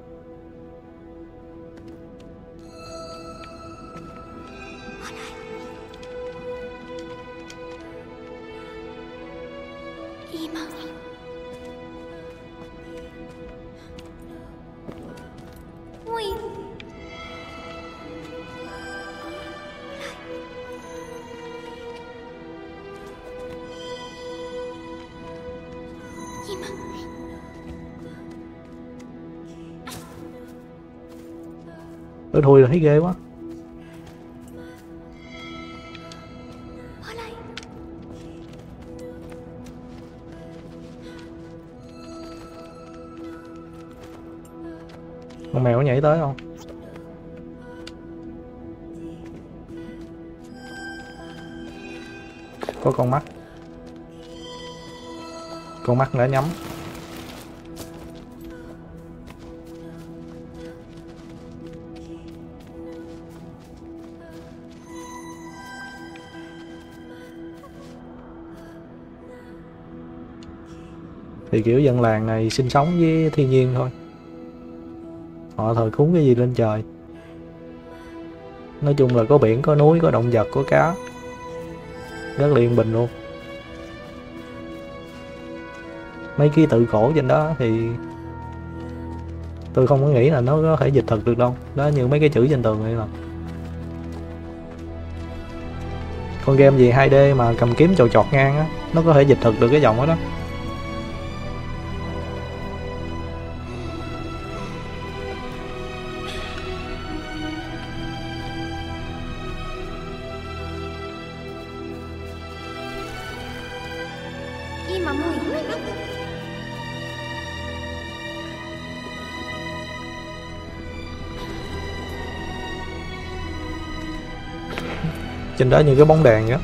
Ôi thôi là thấy ghê quá. Con mèo có nhảy tới không? Có con mắt. Con mắt đã nhắm. Thì kiểu dân làng này sinh sống với thiên nhiên thôi. Họ thờ cúng cái gì lên trời. Nói chung là có biển, có núi, có động vật, có cá. Rất là yên bình luôn. Mấy cái tự khổ trên đó thì tôi không có nghĩ là nó có thể dịch thực được đâu. Đó, như mấy cái chữ trên tường này là con game gì hai D mà cầm kiếm chầu chọt ngang á, nó có thể dịch thực được cái dòng đó đó. Trên đó như cái bóng đèn vậy.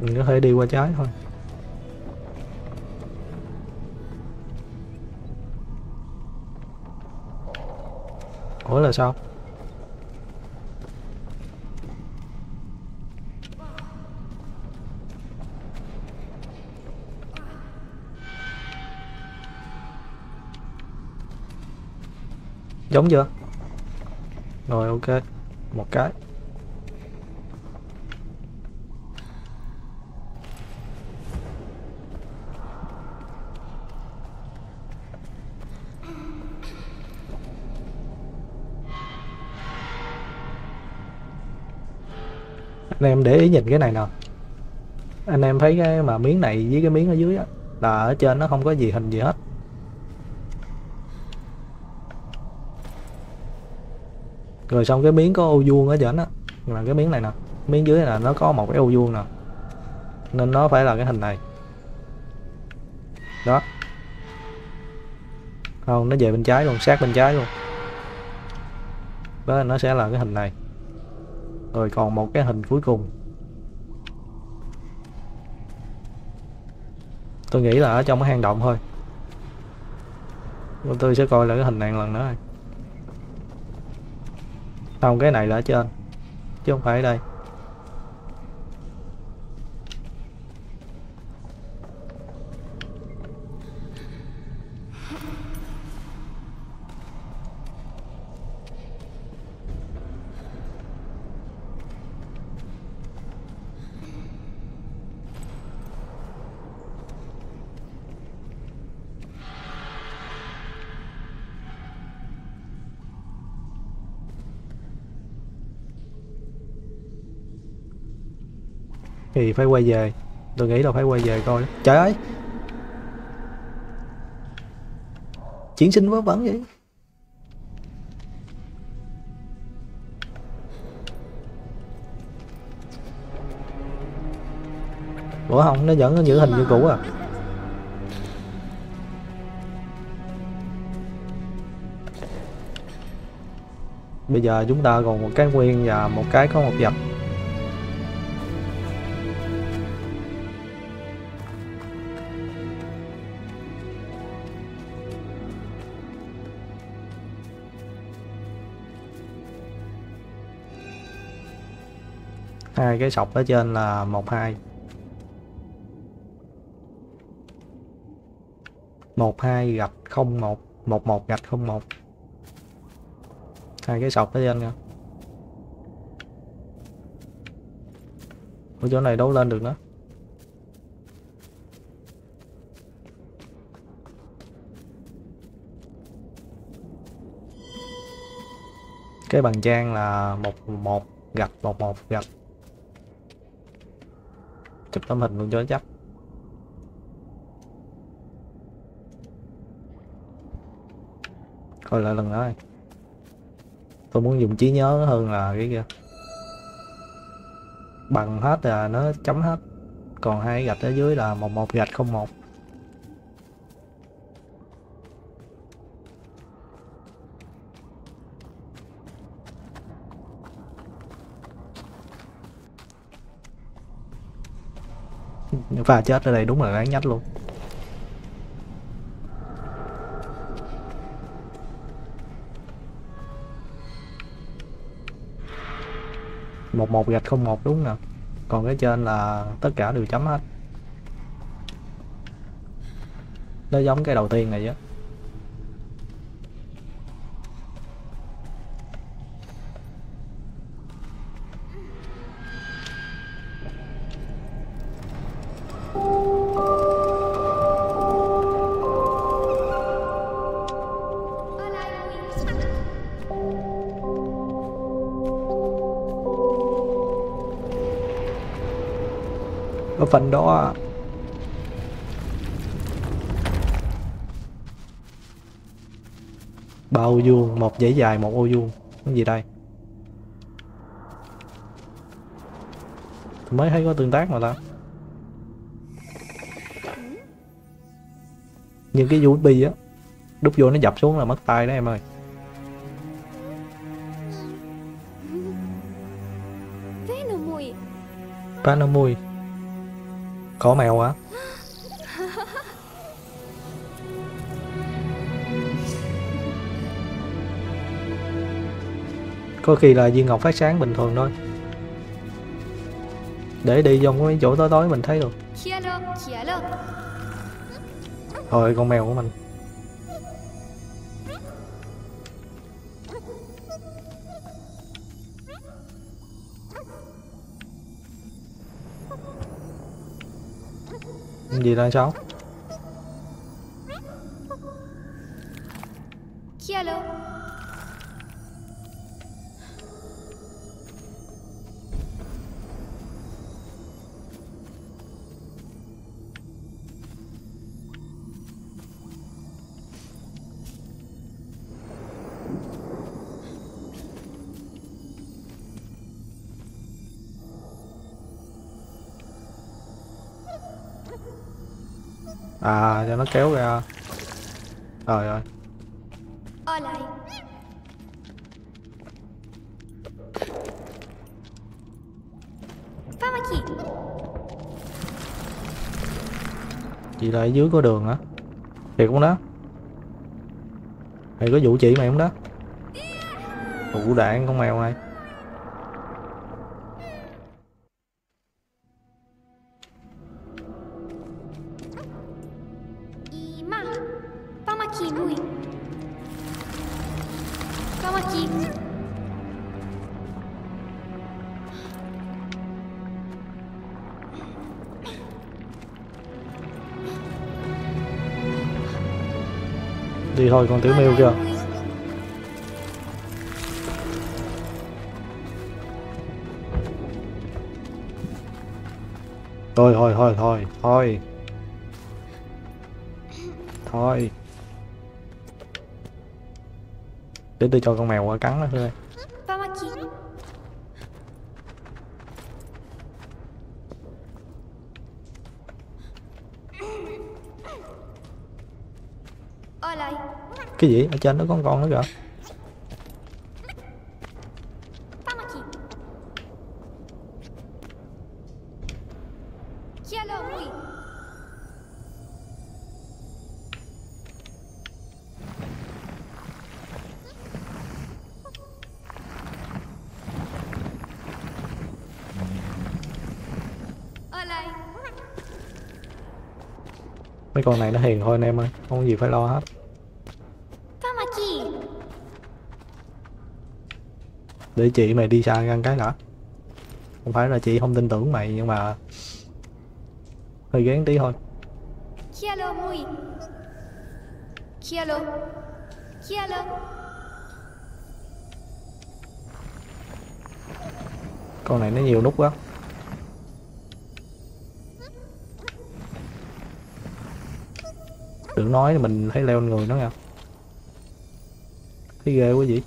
Mình có thể đi qua trái thôi. Ủa là sao? Giống chưa? Rồi ok. Một cái. Anh em để ý nhìn cái này nè. Anh em thấy cái mà miếng này với cái miếng ở dưới á, là ở trên nó không có gì hình gì hết. Rồi xong cái miếng có ô vuông ở trên á, là cái miếng này nè. Miếng dưới là nó có một cái ô vuông nè. Nên nó phải là cái hình này. Đó. Không, nó về bên trái luôn, sát bên trái luôn. Đó, nó sẽ là cái hình này. Rồi còn một cái hình cuối cùng. Tôi nghĩ là ở trong cái hang động thôi. Tôi sẽ coi lại cái hình này lần nữa. Không, cái này là ở trên chứ không phải ở đây. Thì phải quay về. Tôi nghĩ là phải quay về coi. Trời ơi. Chiến sinh vớ vẩn vậy. Ủa không, nó vẫn giữ hình như cũ à. Bây giờ chúng ta còn một cái nguyên và một cái có một vật. hai cái sọc ở trên là một hai. một hai gạch không một, một một gạch không một. Hai cái sọc ở trên nha. Ở chỗ này đấu lên được nữa. Cái bằng trang là một một gạch một một gạch. Chụp tấm hình luôn cho nó chắc. Coi lại lần nữa đây. Tôi muốn dùng trí nhớ hơn là cái kia. Bằng hết là nó chấm hết. Còn hai gạch ở dưới là một một gạch không một. Và chết ở đây đúng là đáng nhách luôn. Một một gạch không một đúng nè. Còn cái trên là tất cả đều chấm hết. Nó giống cái đầu tiên này chứ. Phần đó bao vuông, một dãy dài một ô vuông. Cái gì đây? Mới thấy có tương tác mà ta. Nhưng cái u ét bê á, đút vô nó dập xuống là mất tay đó em ơi. Panamui có mèo hả? Có khi là viên ngọc phát sáng bình thường thôi. Để đi vòng cái chỗ tối tối mình thấy được. Rồi con mèo của mình. Gì là sao? À, cho nó kéo ra. Rồi rồi. Chị lại dưới có đường hả? Thiệt không đó? Mày có vụ chị mày không đó? Thủ đạn con mèo này. Đi thôi con tiểu miêu kìa. Thôi thôi thôi thôi thôi. Thôi. Để tôi cho con mèo qua cắn nó thôi. Cái gì? Ở trên nó có con nữa kìa. Mấy con này nó hiền thôi anh em ơi, không có gì phải lo hết. Để chị mày đi xa ngăn cái đã. Không phải là chị không tin tưởng mày nhưng mà hơi ghén tí thôi. Hello mui. Hello. Hello. Con này nó nhiều nút quá. Đừng nói mình thấy leo người nó nha. Thấy ghê quá vậy.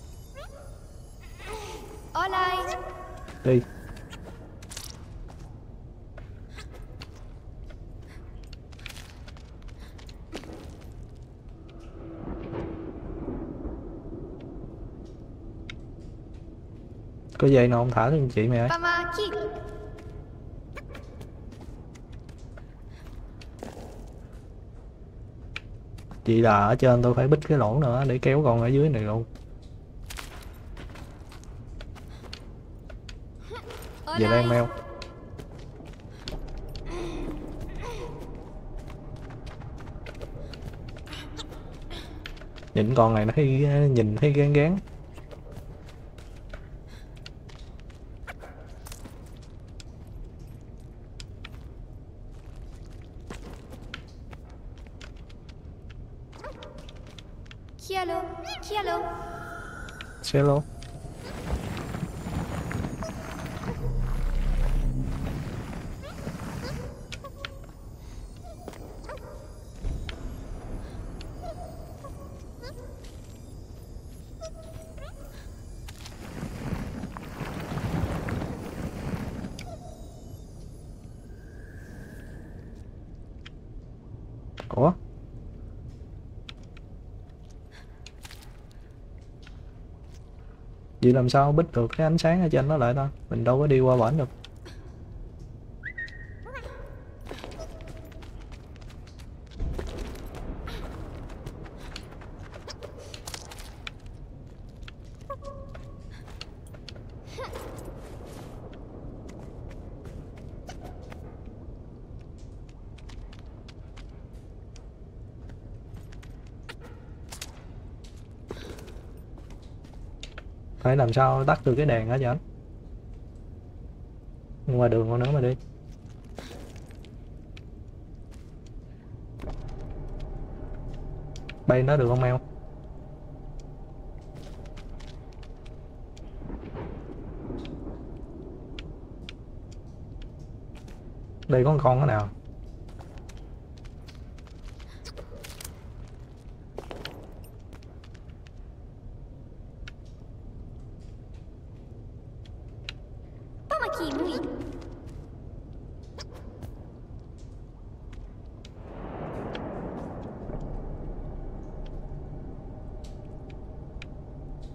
Đi. Có dây nào không thả cho chị mày ơi. Chị là ở trên tôi phải bích cái lỗ nữa để kéo con ở dưới này luôn. Về đây mèo. Nhìn con này nó thấy, nhìn thấy gán gán. Hello, hello. Hello. Vậy làm sao bích được cái ánh sáng ở trên nó lại ta? Mình đâu có đi qua bển được. Phải làm sao tắt được cái đèn hả vậy anh? Ngoài đường con nữa mà đi. Bay nó được không mèo? Đây có một con cái nào?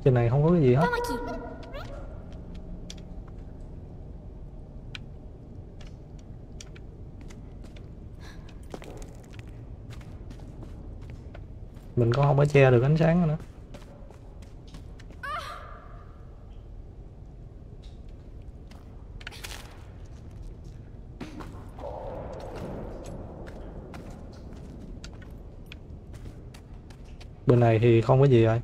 Trên này không có cái gì hết. Mình có không có che được ánh sáng nữa. Bên này thì không có gì rồi.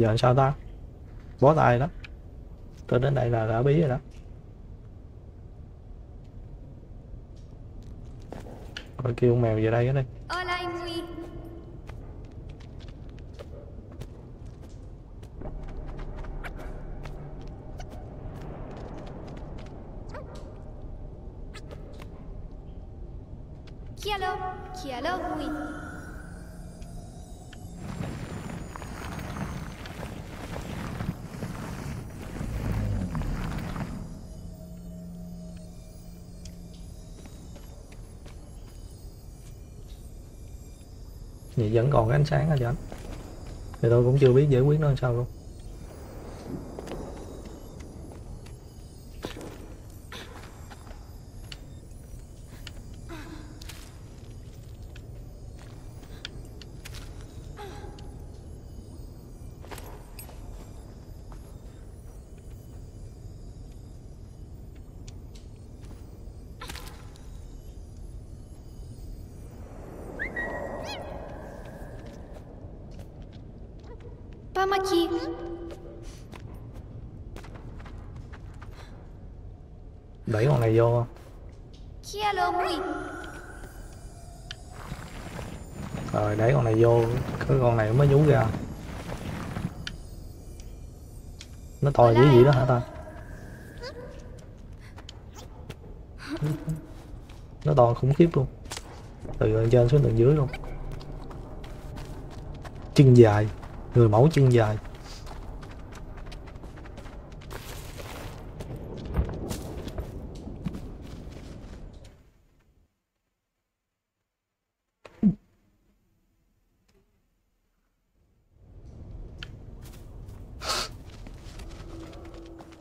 Giờ sao ta? Bó tay đó. Tôi đến đây là đã bí rồi đó. Rồi kêu con mèo về đây đó đi. Vậy vẫn còn cái ánh sáng ở trên thì tôi cũng chưa biết giải quyết nó làm sao luôn. Помоги. Đẩy con này vô không? Rồi đẩy con này vô, cái con này mới nhú ra. Nó tòi cái gì đó hả ta? Nó toàn khủng khiếp luôn. Từ tầng trên xuống tầng dưới luôn. Chân dài. Người mẫu chân dài.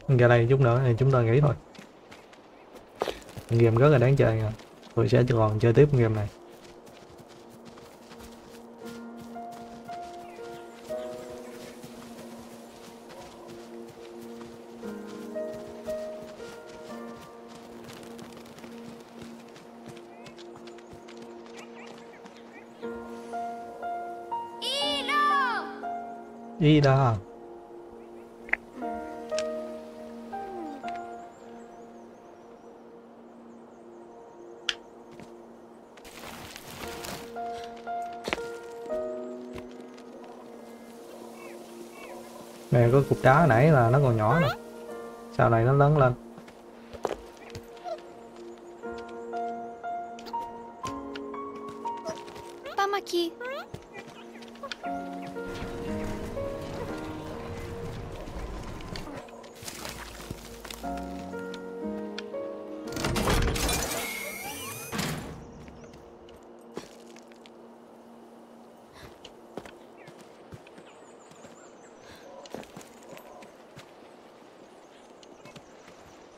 Ra đây chút nữa thì chúng ta nghỉ thôi. Game rất là đáng chơi nha. Tôi sẽ còn chơi tiếp game này. Ido. Nè có cục đá nãy là nó còn nhỏ nè, sau này nó lớn lên.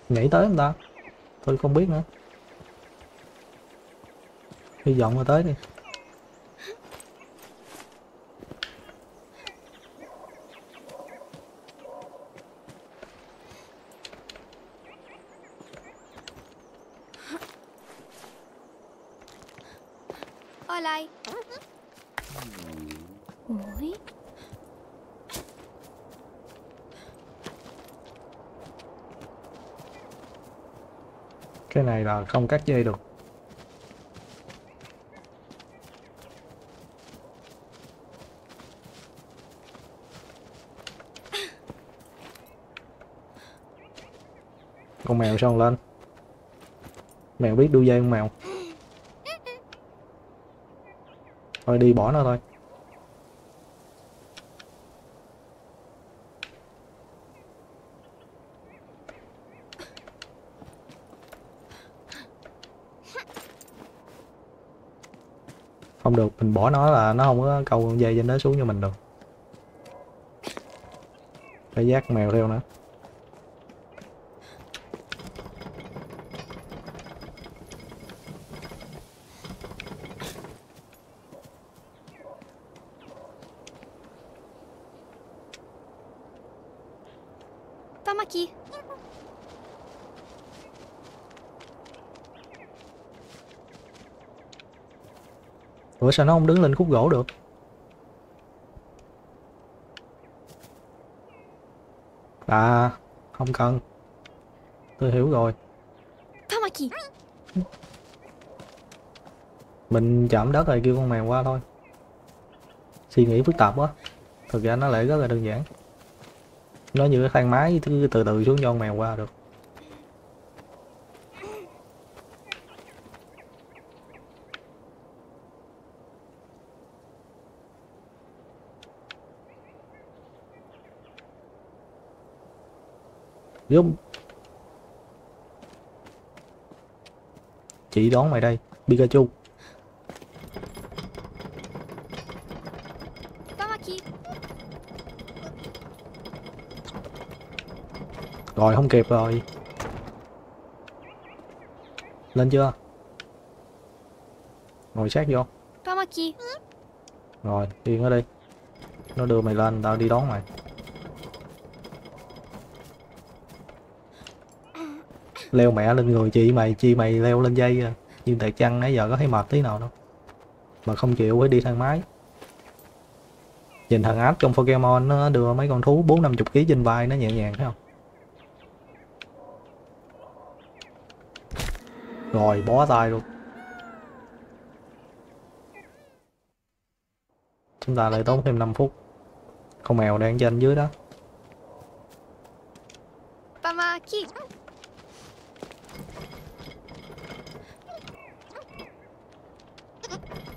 Nhảy tới không ta? Tôi không biết nữa. Hy vọng là tới đi. Cái này là không cắt dây được. Con mèo xong lên. Mèo biết đu dây không mèo? Thôi đi bỏ nó thôi. Không được, mình bỏ nó là nó không có câu dây trên đó xuống cho mình được. Phải dắt mèo theo nữa. Ủa sao nó không đứng lên khúc gỗ được? À, không cần. Tôi hiểu rồi. Mình chạm đất rồi kêu con mèo qua thôi. Suy nghĩ phức tạp quá. Thực ra nó lại rất là đơn giản. Nó như cái thang máy cứ từ từ xuống cho con mèo qua được. Giúp chị đón mày đây Pikachu. Rồi không kịp rồi. Lên chưa? Ngồi sát vô. Rồi, đi nó đi. Nó đưa mày lên, tao đi đón mày. Leo mẹ lên người chị mày, chị mày leo lên dây à. Nhưng tại chăng nãy giờ có thấy mệt tí nào đâu. Mà không chịu phải đi thang máy. Nhìn thằng áp trong Pokemon nó đưa mấy con thú bốn năm mươi ki lô gam trên vai, nó nhẹ nhàng thấy không? Rồi, bó tay luôn. Chúng ta lại tốn thêm năm phút. Con mèo đang trên dưới đó.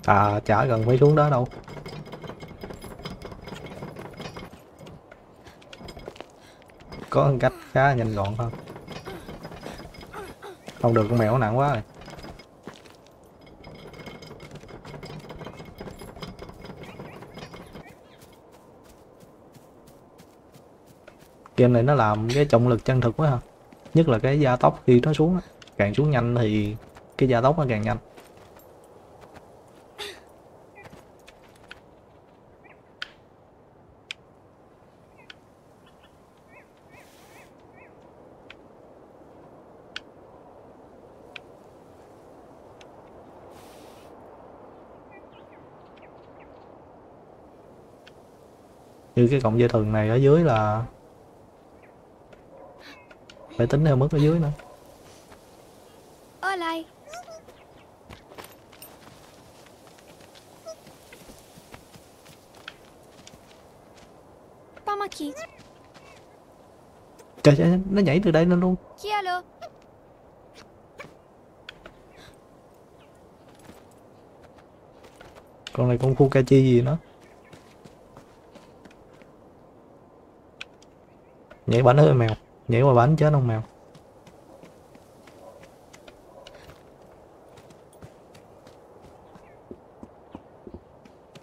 À, chả gần phải xuống đó đâu. Có cách khá nhanh gọn hơn. Không được, con mèo nặng quá rồi. Game này nó làm cái trọng lực chân thực quá ha. Nhất là cái gia tốc khi nó xuống. Càng xuống nhanh thì cái gia tốc nó càng nhanh. Như cái cọng dây thừng này ở dưới là phải tính theo mức ở dưới nữa. Trời ơi, nó nhảy từ đây lên luôn. Con này con Pikachu gì nữa. Nhảy bánh hơi mèo, nhảy qua bánh chết không mèo.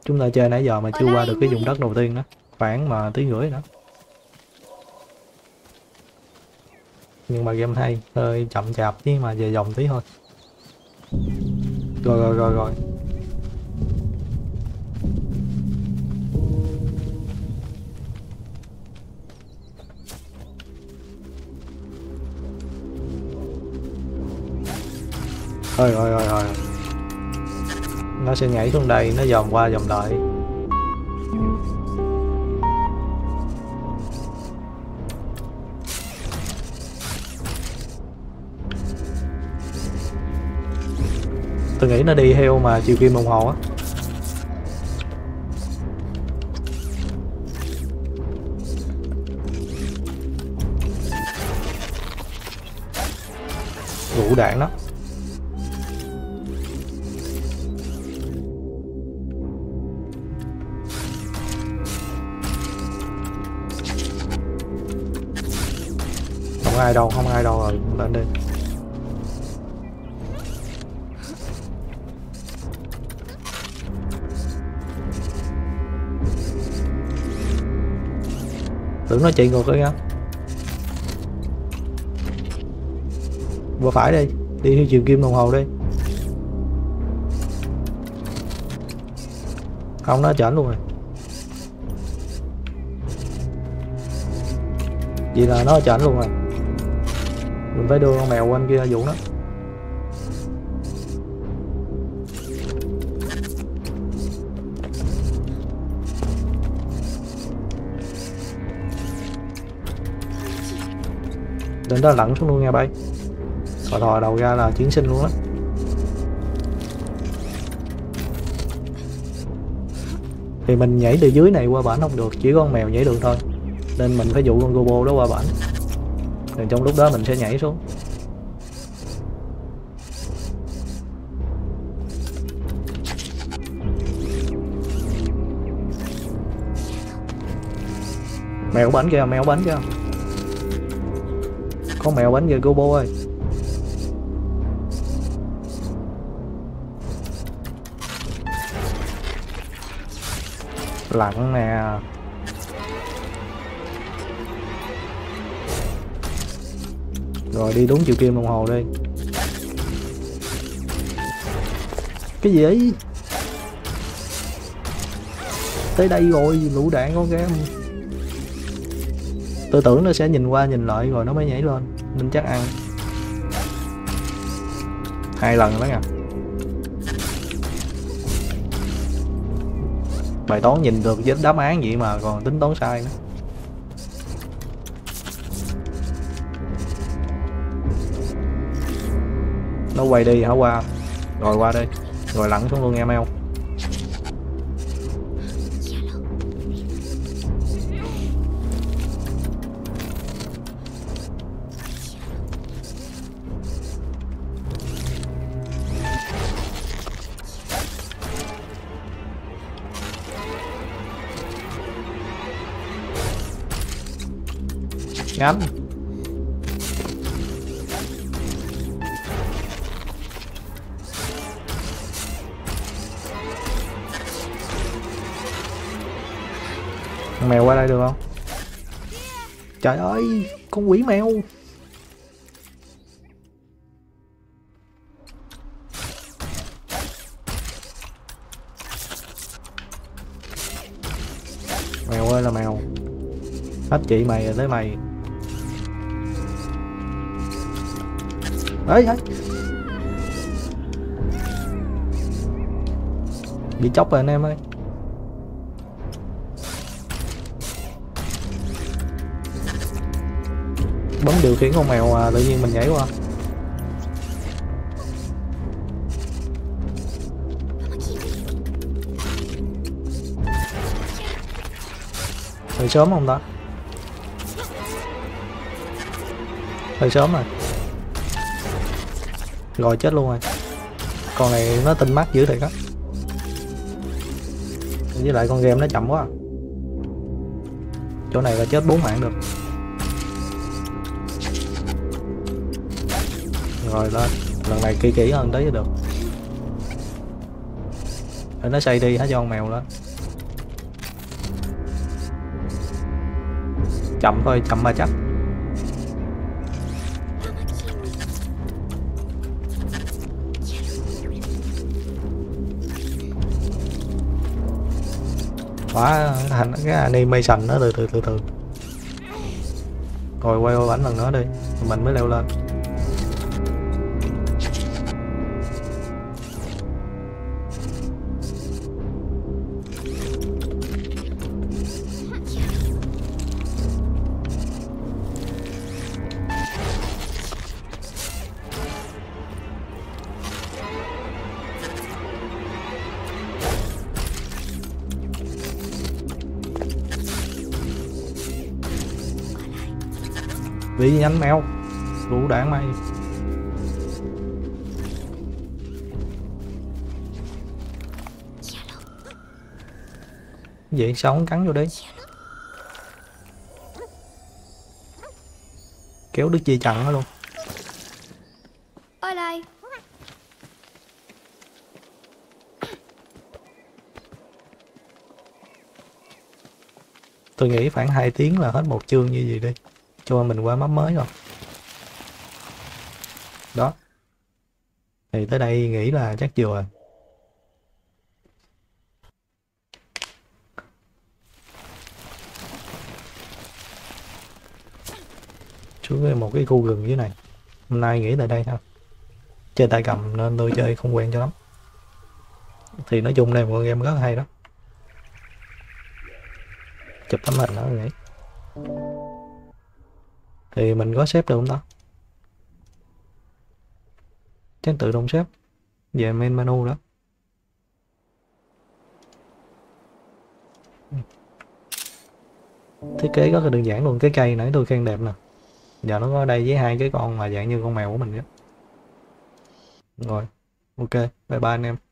Chúng ta chơi nãy giờ mà chưa qua được cái vùng đất đầu tiên đó, khoảng mà tí rưỡi nữa. Nhưng mà game hay, hơi chậm chạp chứ mà về dòng tí thôi. Rồi rồi rồi rồi. Rồi rồi rồi rồi. Nó sẽ nhảy xuống đây, nó vòng qua vòng lại. Tôi nghĩ nó đi theo mà chiều kim đồng hồ á. Đủ đạn đó. Không ai đâu, không ai đâu rồi, lên đi. Tưởng nó chạy ngược thôi nha. Qua phải đi, đi theo chiều kim đồng hồ đi. Không, nó chởn luôn rồi. Vậy là nó chởn luôn rồi. Mình phải đưa con mèo qua bên kia vụ nó. Đến đó lặn xuống luôn nha bay. Thò thò đầu ra là chiến sinh luôn á. Thì mình nhảy từ dưới này qua bển không được, chỉ có con mèo nhảy được thôi. Nên mình phải dụ con gobo đó qua bển. Rồi trong lúc đó mình sẽ nhảy xuống. Mèo bánh kìa, mèo bánh kìa. Có mèo bánh kìa gobo ơi. Lặng nè. Rồi đi đúng chiều kim đồng hồ đi. Cái gì ấy? Tới đây rồi, lũ đạn con game. Tôi tưởng nó sẽ nhìn qua nhìn lại rồi nó mới nhảy lên. Mình chắc ăn hai lần rồi đó nha. Bài toán nhìn được với đáp án vậy mà còn tính toán sai nữa. Nó quay đi hả? Qua rồi, qua đi rồi lặn xuống luôn em eo. Ngắn con mèo qua đây được không? Trời ơi, con quỷ mèo. Mèo ơi là mèo. Hết chị mày rồi tới mày. Ấy ấy bị chóc rồi anh em ơi. Bấm điều khiển con mèo à, tự nhiên mình nhảy qua. Hơi sớm không ta? Hơi sớm rồi. Rồi chết luôn rồi. Con này nó tinh mắt dữ thiệt á. Với lại con game nó chậm quá. Chỗ này là chết bốn mạng được. Rồi lên. Lần này kỹ kỹ hơn tới được. Để nó xây đi hả cho con mèo lên. Chậm thôi, chậm mà chắc. Quá thành cái animation nó từ từ từ từ rồi quay qua ảnh lần nữa đi mình mới leo lên. Đi nhánh mèo, đủ đạn mày. Vậy sao không cắn vô đi? Kéo đứt dây chặn nó luôn. Tôi nghĩ khoảng hai tiếng là hết một chương như vậy đi. Cho mình qua map mới rồi. Đó. Thì tới đây nghĩ là chắc vừa rồi. Xuống một cái khu rừng dưới này. Hôm nay nghĩ tại đây thôi. Chơi tay cầm nên tôi chơi không quen cho lắm. Thì nói chung đây một game rất hay đó. Chụp tấm hình đó nghĩ. Thì mình có xếp được không ta? Chắc tự động xếp. Về main menu đó. Thiết kế rất là đơn giản luôn. Cái cây nãy tôi khen đẹp nè. Giờ nó có đây với hai cái con mà dạng như con mèo của mình đó. Rồi. Ok. Bye bye anh em.